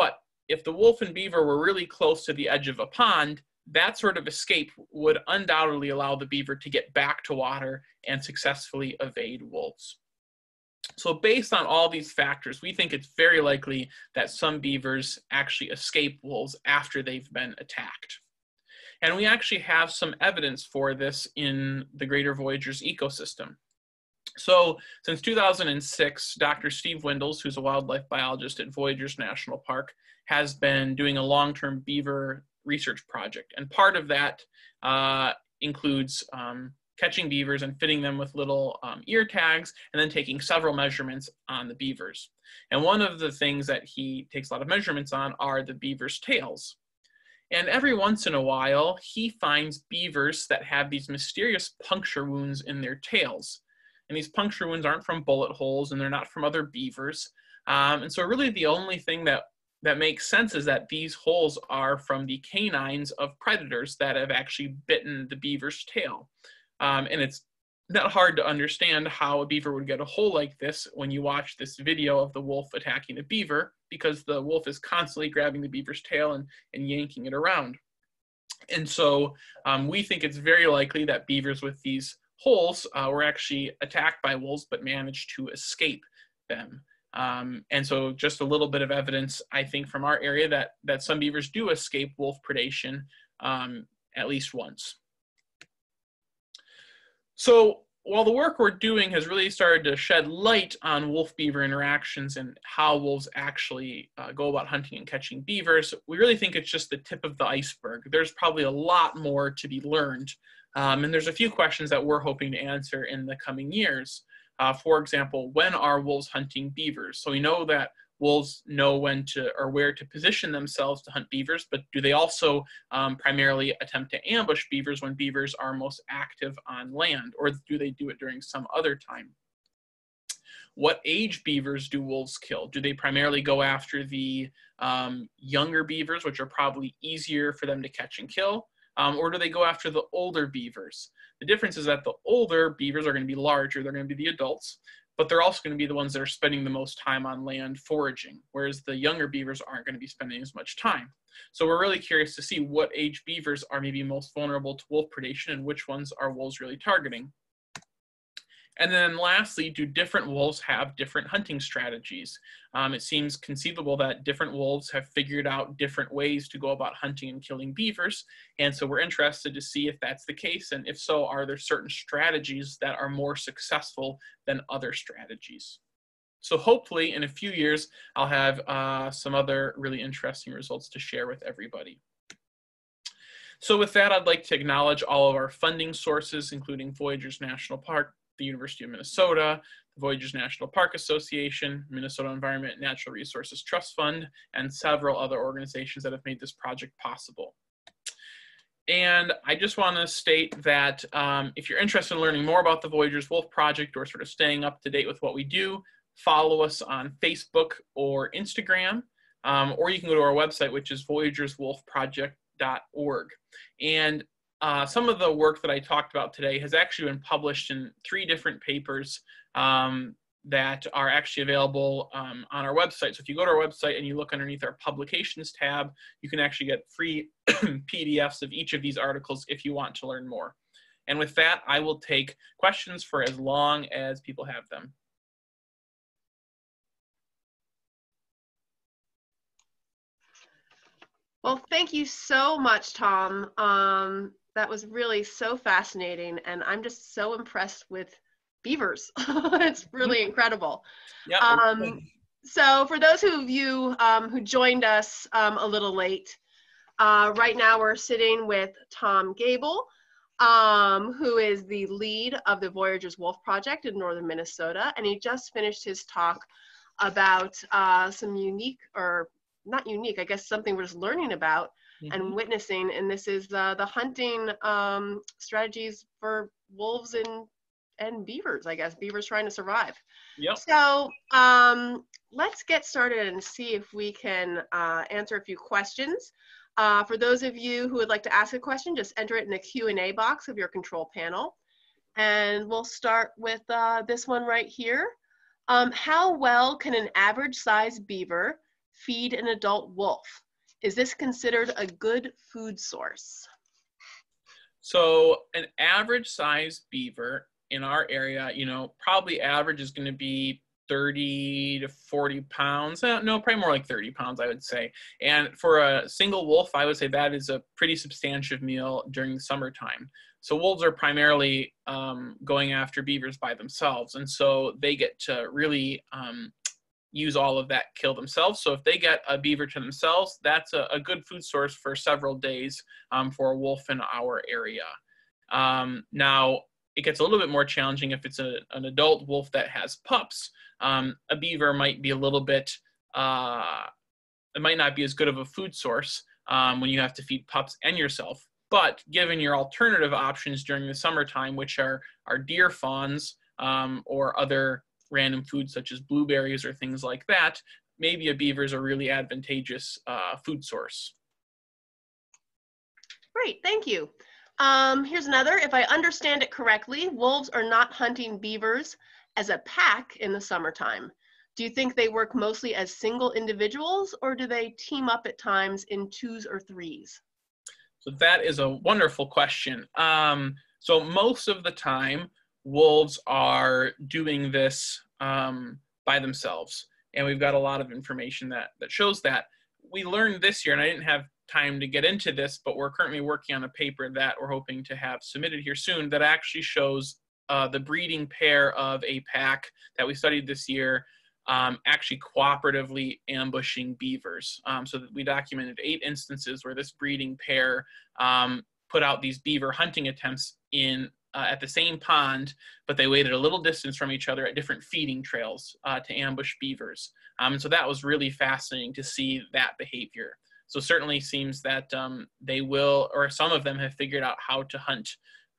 But if the wolf and beaver were really close to the edge of a pond, that sort of escape would undoubtedly allow the beaver to get back to water and successfully evade wolves. So based on all these factors, we think it's very likely that some beavers actually escape wolves after they've been attacked. And we actually have some evidence for this in the Greater Voyageurs Ecosystem. So since two thousand six, Doctor Steve Windels, who's a wildlife biologist at Voyageurs National Park, has been doing a long-term beaver research project. And part of that uh, includes um, catching beavers and fitting them with little um, ear tags, and then taking several measurements on the beavers. And one of the things that he takes a lot of measurements on are the beavers' tails. And every once in a while, he finds beavers that have these mysterious puncture wounds in their tails. And these puncture wounds aren't from bullet holes, and they're not from other beavers. Um, and so really the only thing that, that makes sense is that these holes are from the canines of predators that have actually bitten the beaver's tail. Um, and it's not hard to understand how a beaver would get a hole like this when you watch this video of the wolf attacking the beaver, because the wolf is constantly grabbing the beaver's tail and, and yanking it around. And so um, we think it's very likely that beavers with these holes uh, were actually attacked by wolves but managed to escape them. Um, and so just a little bit of evidence, I think, from our area that, that some beavers do escape wolf predation um, at least once. So while the work we're doing has really started to shed light on wolf-beaver interactions and how wolves actually uh, go about hunting and catching beavers, we really think it's just the tip of the iceberg. There's probably a lot more to be learned, um, and there's a few questions that we're hoping to answer in the coming years. Uh, for example, when are wolves hunting beavers? So we know that wolves know when to or where to position themselves to hunt beavers, but do they also um, primarily attempt to ambush beavers when beavers are most active on land, or do they do it during some other time? What age beavers do wolves kill? Do they primarily go after the um, younger beavers, which are probably easier for them to catch and kill? Um, or do they go after the older beavers? The difference is that the older beavers are going to be larger, they're going to be the adults, but they're also going to be the ones that are spending the most time on land foraging, whereas the younger beavers aren't going to be spending as much time. So we're really curious to see what age beavers are maybe most vulnerable to wolf predation and which ones are wolves really targeting. And then lastly, do different wolves have different hunting strategies? Um, it seems conceivable that different wolves have figured out different ways to go about hunting and killing beavers. And so we're interested to see if that's the case. And if so, are there certain strategies that are more successful than other strategies? So hopefully in a few years, I'll have uh, some other really interesting results to share with everybody. So with that, I'd like to acknowledge all of our funding sources, including Voyageurs National Park, the University of Minnesota, the Voyageurs National Park Association, Minnesota Environment and Natural Resources Trust Fund, and several other organizations that have made this project possible. And I just want to state that um, if you're interested in learning more about the Voyageurs Wolf Project or sort of staying up to date with what we do, follow us on Facebook or Instagram, um, or you can go to our website, which is voyageurs wolf project dot org. And Uh, some of the work that I talked about today has actually been published in three different papers um, that are actually available um, on our website. So if you go to our website and you look underneath our publications tab, you can actually get free P D Fs of each of these articles if you want to learn more. And with that, I will take questions for as long as people have them. Well, thank you so much, Tom. Um, That was really so fascinating, and I'm just so impressed with beavers. It's really incredible. Yeah. Um, so for those of you um, who joined us um, a little late, uh, right now we're sitting with Tom Gable, um, who is the lead of the Voyageurs Wolf Project in northern Minnesota, and he just finished his talk about uh, some unique, or not unique, I guess something we're just learning about and witnessing, and this is uh, the hunting um, strategies for wolves and and beavers, I guess, beavers trying to survive. Yep. So um, let's get started and see if we can uh, answer a few questions. Uh, for those of you who would like to ask a question, just enter it in the Q and A box of your control panel. And we'll start with uh, this one right here. Um, how well can an average-sized beaver feed an adult wolf? Is this considered a good food source? So an average sized beaver in our area, you know, probably average is going to be thirty to forty pounds. Uh, no, probably more like thirty pounds, I would say. And for a single wolf, I would say that is a pretty substantive meal during the summertime. So wolves are primarily um, going after beavers by themselves. And so they get to really um, use all of that kill themselves. So if they get a beaver to themselves, that's a, a good food source for several days um, for a wolf in our area. Um, now, it gets a little bit more challenging if it's a, an adult wolf that has pups. Um, a beaver might be a little bit, uh, it might not be as good of a food source um, when you have to feed pups and yourself. But given your alternative options during the summertime, which are, are deer fawns um, or other random foods such as blueberries or things like that, maybe a beaver is a really advantageous uh, food source. Great, thank you. Um, here's another. If I understand it correctly, wolves are not hunting beavers as a pack in the summertime. Do you think they work mostly as single individuals, or do they team up at times in twos or threes? So that is a wonderful question. Um, so most of the time, wolves are doing this um, by themselves. And we've got a lot of information that, that shows that. We learned this year, and I didn't have time to get into this, but we're currently working on a paper that we're hoping to have submitted here soon that actually shows uh, the breeding pair of a pack that we studied this year um, actually cooperatively ambushing beavers. Um, so that we documented eight instances where this breeding pair um, put out these beaver hunting attempts in uh, at the same pond, but they waited a little distance from each other at different feeding trails uh, to ambush beavers. Um, and so that was really fascinating to see that behavior. So certainly seems that um, they will, or some of them have figured out how to hunt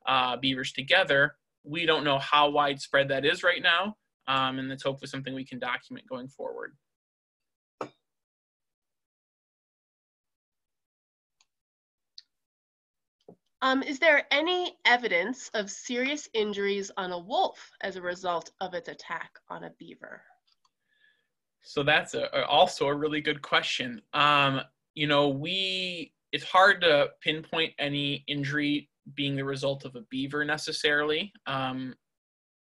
uh, beavers together. We don't know how widespread that is right now, um, and that's hopefully something we can document going forward. Um, is there any evidence of serious injuries on a wolf as a result of its attack on a beaver? So that's a, also a really good question. Um, You know, we, it's hard to pinpoint any injury being the result of a beaver necessarily. Um,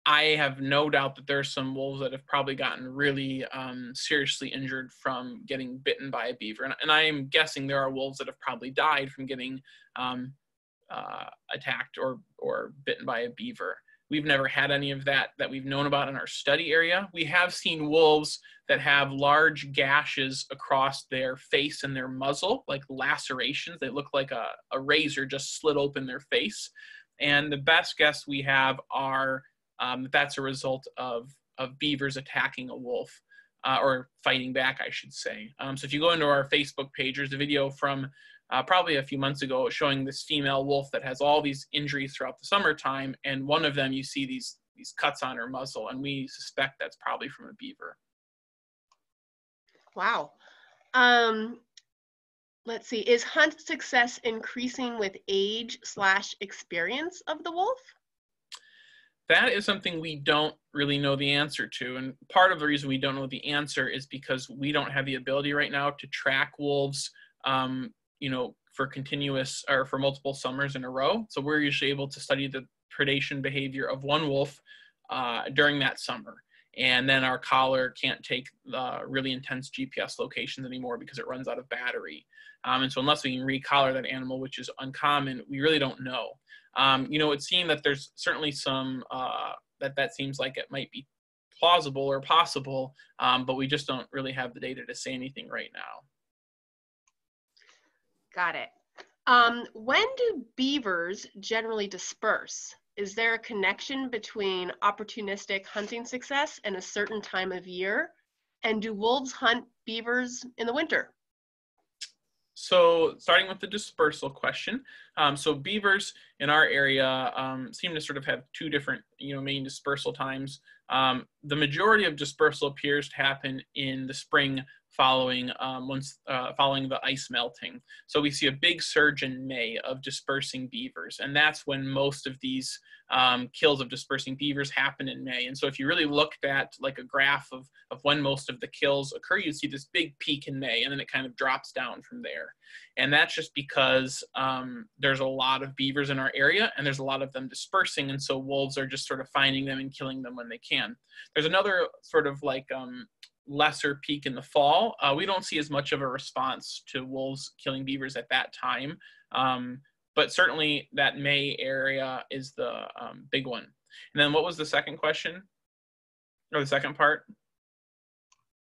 I have no doubt that there's some wolves that have probably gotten really um, seriously injured from getting bitten by a beaver. And, and I'm guessing there are wolves that have probably died from getting um, uh, attacked or, or bitten by a beaver. We've never had any of that that we've known about in our study area. We have seen wolves that have large gashes across their face and their muzzle, like lacerations. They look like a, a razor just slit open their face. And the best guess we have are um, that's a result of, of beavers attacking a wolf uh, or fighting back, I should say. Um, so if you go into our Facebook page, there's a video from Uh, probably a few months ago showing this female wolf that has all these injuries throughout the summertime, and one of them you see these these cuts on her muzzle, and we suspect that's probably from a beaver. Wow. Um, let's see, is hunt success increasing with age slash experience of the wolf? That is something we don't really know the answer to, and part of the reason we don't know the answer is because we don't have the ability right now to track wolves um, you know, for continuous or for multiple summers in a row. So we're usually able to study the predation behavior of one wolf uh, during that summer. And then our collar can't take the really intense G P S locations anymore because it runs out of battery. Um, and so unless we can recollar that animal, which is uncommon, we really don't know. Um, you know, it seemed that there's certainly some, uh, that that seems like it might be plausible or possible, um, but we just don't really have the data to say anything right now. Got it. Um, when do beavers generally disperse? Is there a connection between opportunistic hunting success and a certain time of year? And do wolves hunt beavers in the winter? So starting with the dispersal question, um, so beavers in our area um, seem to sort of have two different, you know, main dispersal times. Um, the majority of dispersal appears to happen in the spring following um, once uh, following the ice melting. So we see a big surge in May of dispersing beavers, and that's when most of these um, kills of dispersing beavers happen in May. And so if you really looked at like a graph of, of when most of the kills occur, you see this big peak in May, and then it kind of drops down from there. And that's just because um, there's a lot of beavers in our area, and there's a lot of them dispersing, and so wolves are just sort of finding them and killing them when they can. There's another sort of like um, lesser peak in the fall. Uh, we don't see as much of a response to wolves killing beavers at that time, um, but certainly that May area is the um, big one. And then what was the second question, or the second part?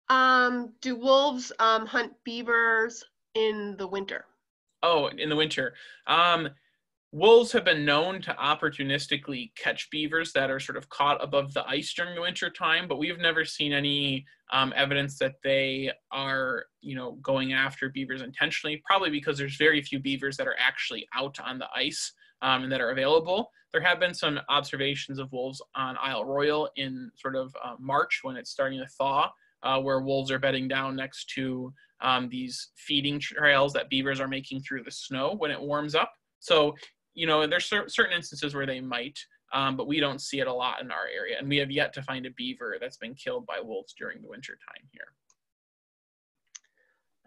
Um, do wolves um, hunt beavers in the winter? Oh, in the winter. Um, Wolves have been known to opportunistically catch beavers that are sort of caught above the ice during the winter time, but we've never seen any um, evidence that they are, you know, going after beavers intentionally, probably because there's very few beavers that are actually out on the ice um, and that are available. There have been some observations of wolves on Isle Royale in sort of uh, March when it's starting to thaw, uh, where wolves are bedding down next to um, these feeding trails that beavers are making through the snow when it warms up. So, you know, there's certain instances where they might, um, but we don't see it a lot in our area. And we have yet to find a beaver that's been killed by wolves during the winter time here.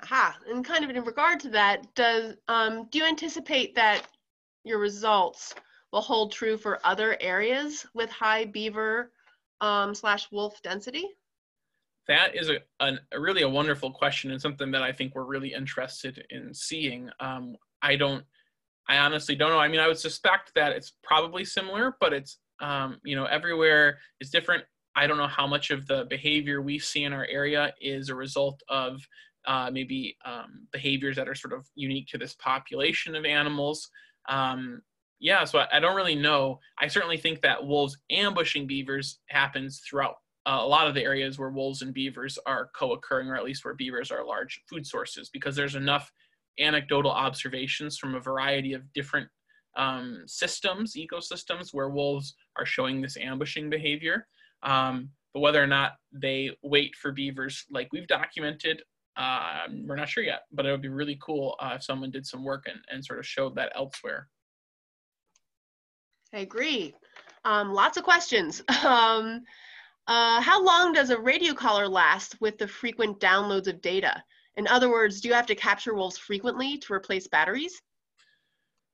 Aha, and kind of in regard to that, does, um, do you anticipate that your results will hold true for other areas with high beaver um, slash wolf density? That is a, a, a really a wonderful question, and something that I think we're really interested in seeing. Um, I don't, I honestly don't know. I mean, I would suspect that it's probably similar, but it's, um, you know, everywhere is different. I don't know how much of the behavior we see in our area is a result of uh, maybe um, behaviors that are sort of unique to this population of animals. Um, Yeah, so I don't really know. I certainly think that wolves ambushing beavers happens throughout uh, a lot of the areas where wolves and beavers are co-occurring, or at least where beavers are large food sources, because there's enough anecdotal observations from a variety of different um, systems, ecosystems, where wolves are showing this ambushing behavior. Um, but whether or not they wait for beavers like we've documented, uh, we're not sure yet, but it would be really cool uh, if someone did some work and, and sort of showed that elsewhere. I agree. Um, lots of questions. Um, uh, how long does a radio collar last with the frequent downloads of data? In other words, do you have to capture wolves frequently to replace batteries?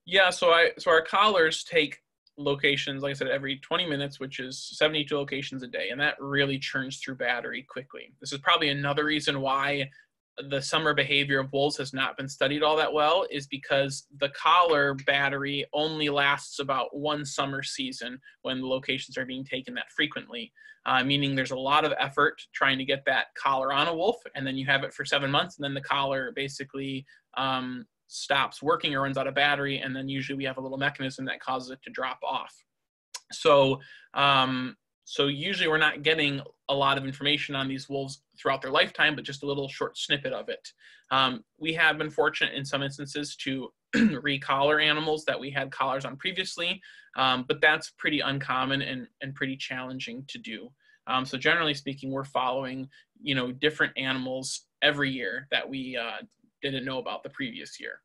Yeah, so, I, so our collars take locations, like I said, every twenty minutes, which is seventy-two locations a day, and that really churns through battery quickly. This is probably another reason why the summer behavior of wolves has not been studied all that well, is because the collar battery only lasts about one summer season when the locations are being taken that frequently, uh, meaning there's a lot of effort trying to get that collar on a wolf, and then you have it for seven months, and then the collar basically um, stops working or runs out of battery, and then usually we have a little mechanism that causes it to drop off. So, um, so usually we're not getting a lot of information on these wolves throughout their lifetime, but just a little short snippet of it. Um, we have been fortunate in some instances to re-collar animals that we had collars on previously, um, but that's pretty uncommon and, and pretty challenging to do. Um, so generally speaking, we're following, you know, different animals every year that we uh, didn't know about the previous year.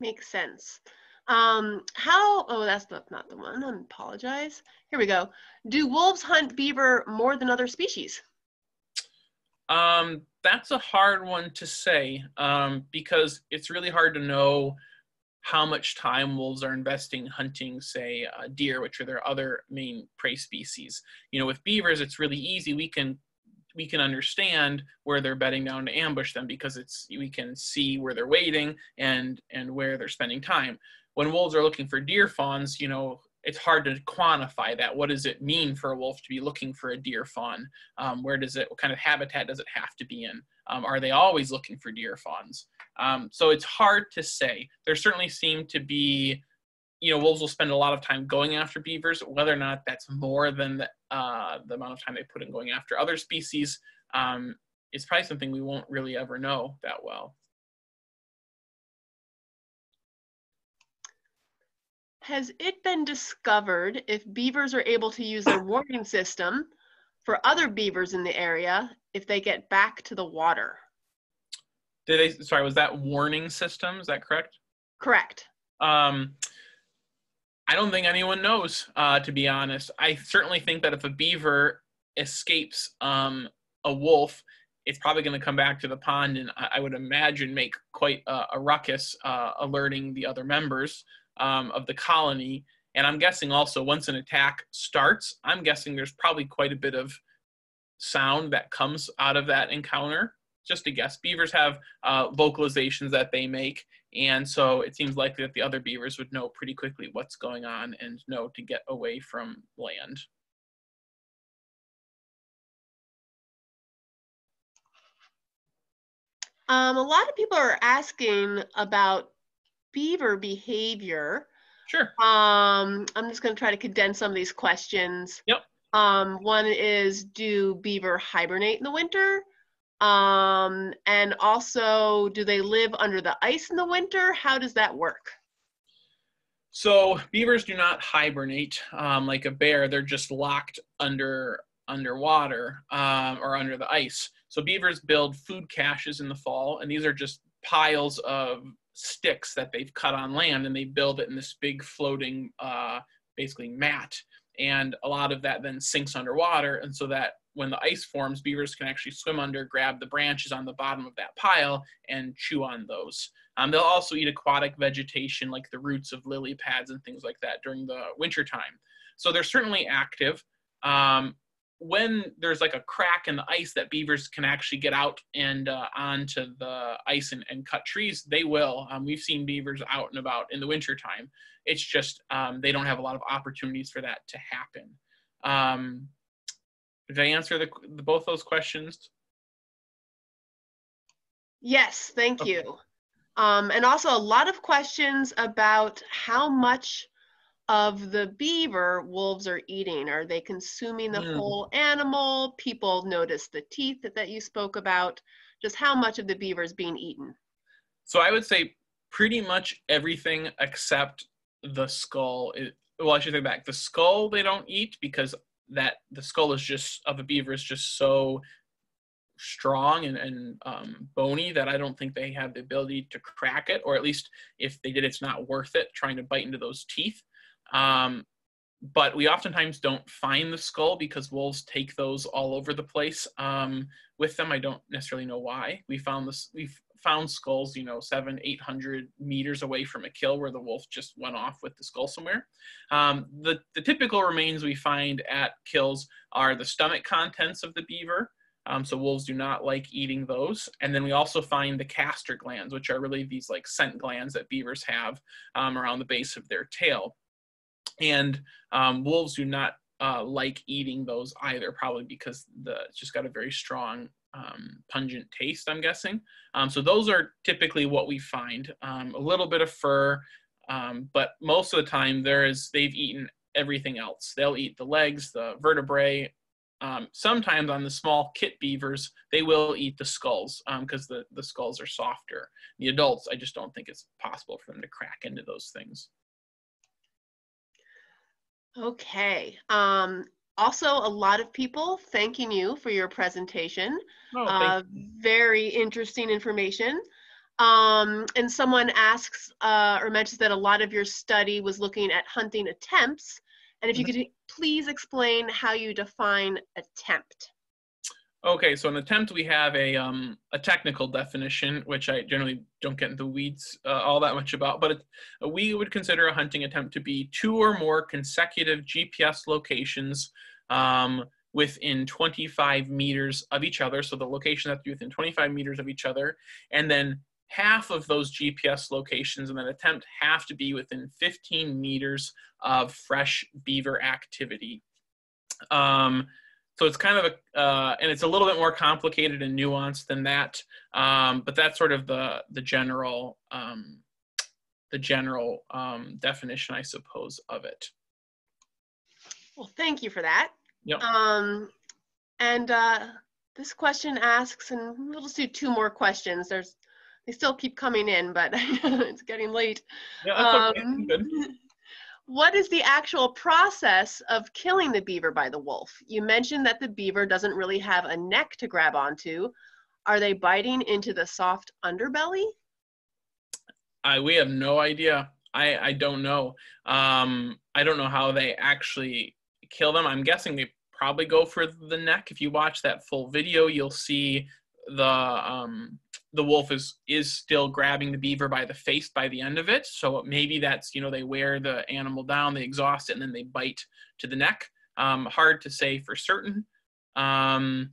Makes sense. Um, how, oh, that's not, not the one, I apologize. Here we go. Do wolves hunt beaver more than other species? Um, that's a hard one to say, um, because it's really hard to know how much time wolves are investing hunting, say, uh, deer, which are their other main prey species. You know, with beavers, it's really easy. We can we can understand where they're bedding down to ambush them, because it's, we can see where they're waiting and, and where they're spending time. When wolves are looking for deer fawns, you know, it's hard to quantify that. What does it mean for a wolf to be looking for a deer fawn? Um, where does it, what kind of habitat does it have to be in? Um, are they always looking for deer fawns? Um, so it's hard to say. There certainly seem to be, you know, wolves will spend a lot of time going after beavers. Whether or not that's more than the, uh, the amount of time they put in going after other species um, is probably something we won't really ever know that well. Has it been discovered if beavers are able to use their warning system for other beavers in the area if they get back to the water? Did they, sorry, was that warning system? Is that correct? Correct. Um, I don't think anyone knows, uh, to be honest. I certainly think that if a beaver escapes um, a wolf, it's probably going to come back to the pond and I, I would imagine make quite a, a ruckus, uh, alerting the other members um, of the colony. And I'm guessing also once an attack starts, I'm guessing there's probably quite a bit of sound that comes out of that encounter. Just a guess. Beavers have uh, vocalizations that they make, and so it seems likely that the other beavers would know pretty quickly what's going on and know to get away from land. Um, a lot of people are asking about beaver behavior. Sure. Um, I'm just going to try to condense some of these questions. Yep. Um, one is, do beaver hibernate in the winter? Um, and also, do they live under the ice in the winter? How does that work? So beavers do not hibernate um, like a bear. They're just locked under underwater um, or under the ice. So beavers build food caches in the fall, and these are just piles of sticks that they've cut on land, and they build it in this big floating, uh, basically mat. And a lot of that then sinks underwater, and so that when the ice forms, beavers can actually swim under, grab the branches on the bottom of that pile, and chew on those. Um, they'll also eat aquatic vegetation like the roots of lily pads and things like that during the winter time. So they're certainly active. Um, when there's like a crack in the ice that beavers can actually get out and uh, onto the ice and, and cut trees, they will. Um, we've seen beavers out and about in the winter time. It's just um, they don't have a lot of opportunities for that to happen. Um, Did I answer the, the both those questions? Yes, thank okay. you. Um, and also a lot of questions about how much of the beaver wolves are eating. Are they consuming the mm. whole animal? People notice the teeth that, that you spoke about. Just how much of the beaver is being eaten? So I would say pretty much everything except the skull. Is, well, I should take back. The skull they don't eat because that the skull is just of a beaver is just so strong and, and um, bony that I don't think they have the ability to crack it, or at least if they did, it's not worth it trying to bite into those teeth. Um, but we oftentimes don't find the skull because wolves take those all over the place um, with them. I don't necessarily know why. We found this, we've found skulls, you know, seven, eight hundred meters away from a kill where the wolf just went off with the skull somewhere. Um, the, the typical remains we find at kills are the stomach contents of the beaver. Um, so wolves do not like eating those. And then we also find the castor glands, which are really these like scent glands that beavers have um, around the base of their tail. And um, wolves do not uh, like eating those either, probably because the, it's just got a very strong um, pungent taste, I'm guessing. Um, so those are typically what we find. Um, a little bit of fur, um, but most of the time there is, they've eaten everything else. They'll eat the legs, the vertebrae. Um, sometimes on the small kit beavers, they will eat the skulls because um, the, the skulls are softer. The adults, I just don't think it's possible for them to crack into those things. Okay. Um, also, a lot of people thanking you for your presentation. Oh, uh, you. Very interesting information. Um, and someone asks uh, or mentions that a lot of your study was looking at hunting attempts. And if you could please explain how you define attempt. Okay, so an attempt, we have a, um, a technical definition, which I generally don't get into the weeds uh, all that much about, but it, we would consider a hunting attempt to be two or more consecutive G P S locations um, within twenty-five meters of each other. So the location has to be within twenty-five meters of each other. And then half of those G P S locations and an attempt have to be within fifteen meters of fresh beaver activity. Um, so it's kind of a, uh, and it's a little bit more complicated and nuanced than that, um, but that's sort of the, the general, um, the general um, definition, I suppose, of it. Well, thank you for that. Yep. Um, and uh, this question asks, and we'll just do two more questions. There's They still keep coming in, but it's getting late. Yeah, that's um, okay. What is the actual process of killing the beaver by the wolf? You mentioned that the beaver doesn't really have a neck to grab onto. Are they biting into the soft underbelly? I, we have no idea. I, I don't know. Um, I don't know how they actually kill them. I'm guessing they probably go for the neck. If you watch that full video, you'll see the um the wolf is is still grabbing the beaver by the face by the end of it, so maybe that's, you know, they wear the animal down, they exhaust it, and then they bite to the neck. Um hard to say for certain. Um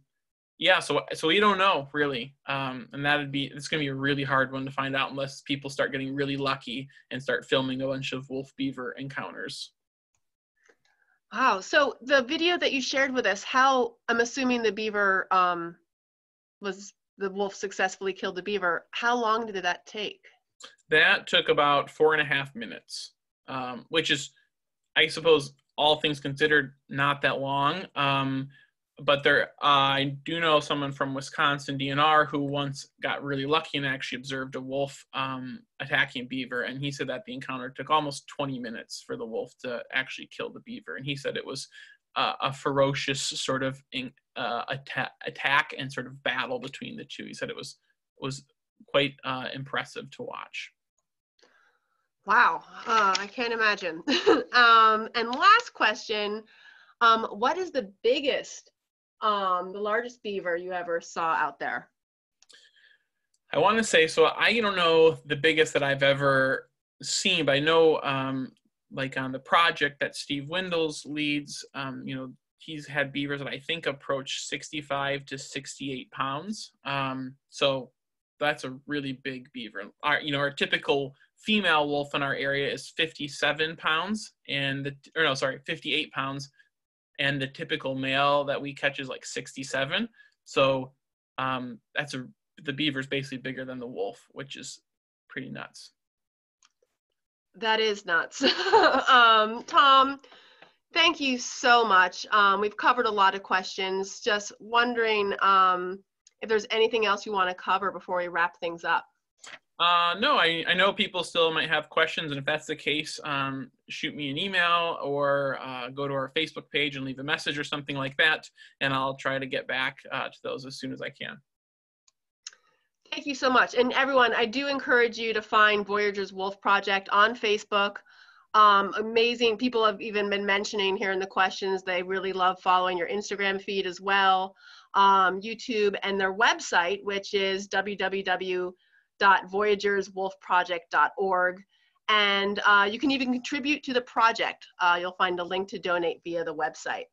yeah, so so we don't know really, um and that'd be it's gonna be a really hard one to find out unless people start getting really lucky and start filming a bunch of wolf beaver encounters. Wow, so the video that you shared with us, how I'm assuming the beaver um was the wolf successfully killed the beaver. How long did that take? That took about four and a half minutes, um, which is, I suppose, all things considered, not that long. Um, but there, uh, I do know someone from Wisconsin D N R who once got really lucky and actually observed a wolf um, attacking a beaver. And he said that the encounter took almost twenty minutes for the wolf to actually kill the beaver. And he said it was Uh, a ferocious sort of in, uh, atta attack and sort of battle between the two. He said it was was quite uh, impressive to watch. Wow, uh, I can't imagine. um, and last question, um, what is the biggest, um, the largest beaver you ever saw out there? I want to say, so I don't know the biggest that I've ever seen, but I know um, like on the project that Steve Windels leads, um, you know, he's had beavers that I think approach sixty-five to sixty-eight pounds. Um, so that's a really big beaver. Our, you know, our typical female wolf in our area is fifty-seven pounds and the, or no, sorry, fifty-eight pounds. And the typical male that we catch is like sixty-seven. So um, that's a, the beaver's basically bigger than the wolf, which is pretty nuts. That is nuts. um, Tom, thank you so much. Um, we've covered a lot of questions. Just wondering um, if there's anything else you want to cover before we wrap things up. Uh, no, I, I know people still might have questions, and if that's the case, um, shoot me an email or uh, go to our Facebook page and leave a message or something like that, and I'll try to get back uh, to those as soon as I can. Thank you so much. And everyone, I do encourage you to find Voyageurs Wolf Project on Facebook. Um, amazing. People have even been mentioning here in the questions, they really love following your Instagram feed as well, um, YouTube, and their website, which is w w w dot voyageurs wolf project dot org, and uh, you can even contribute to the project. Uh, you'll find a link to donate via the website.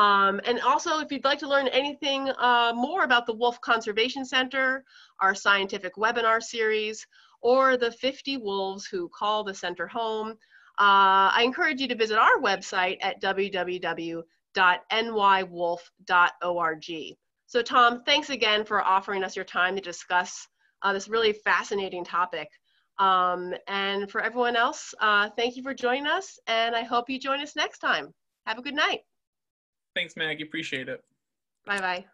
Um, and also, if you'd like to learn anything uh, more about the Wolf Conservation Center, our scientific webinar series, or the fifty wolves who call the center home, uh, I encourage you to visit our website at w w w dot n y wolf dot org. So Tom, thanks again for offering us your time to discuss Uh, this really fascinating topic. Um, and for everyone else, uh, thank you for joining us, and I hope you join us next time. Have a good night. Thanks, Maggie. Appreciate it. Bye-bye.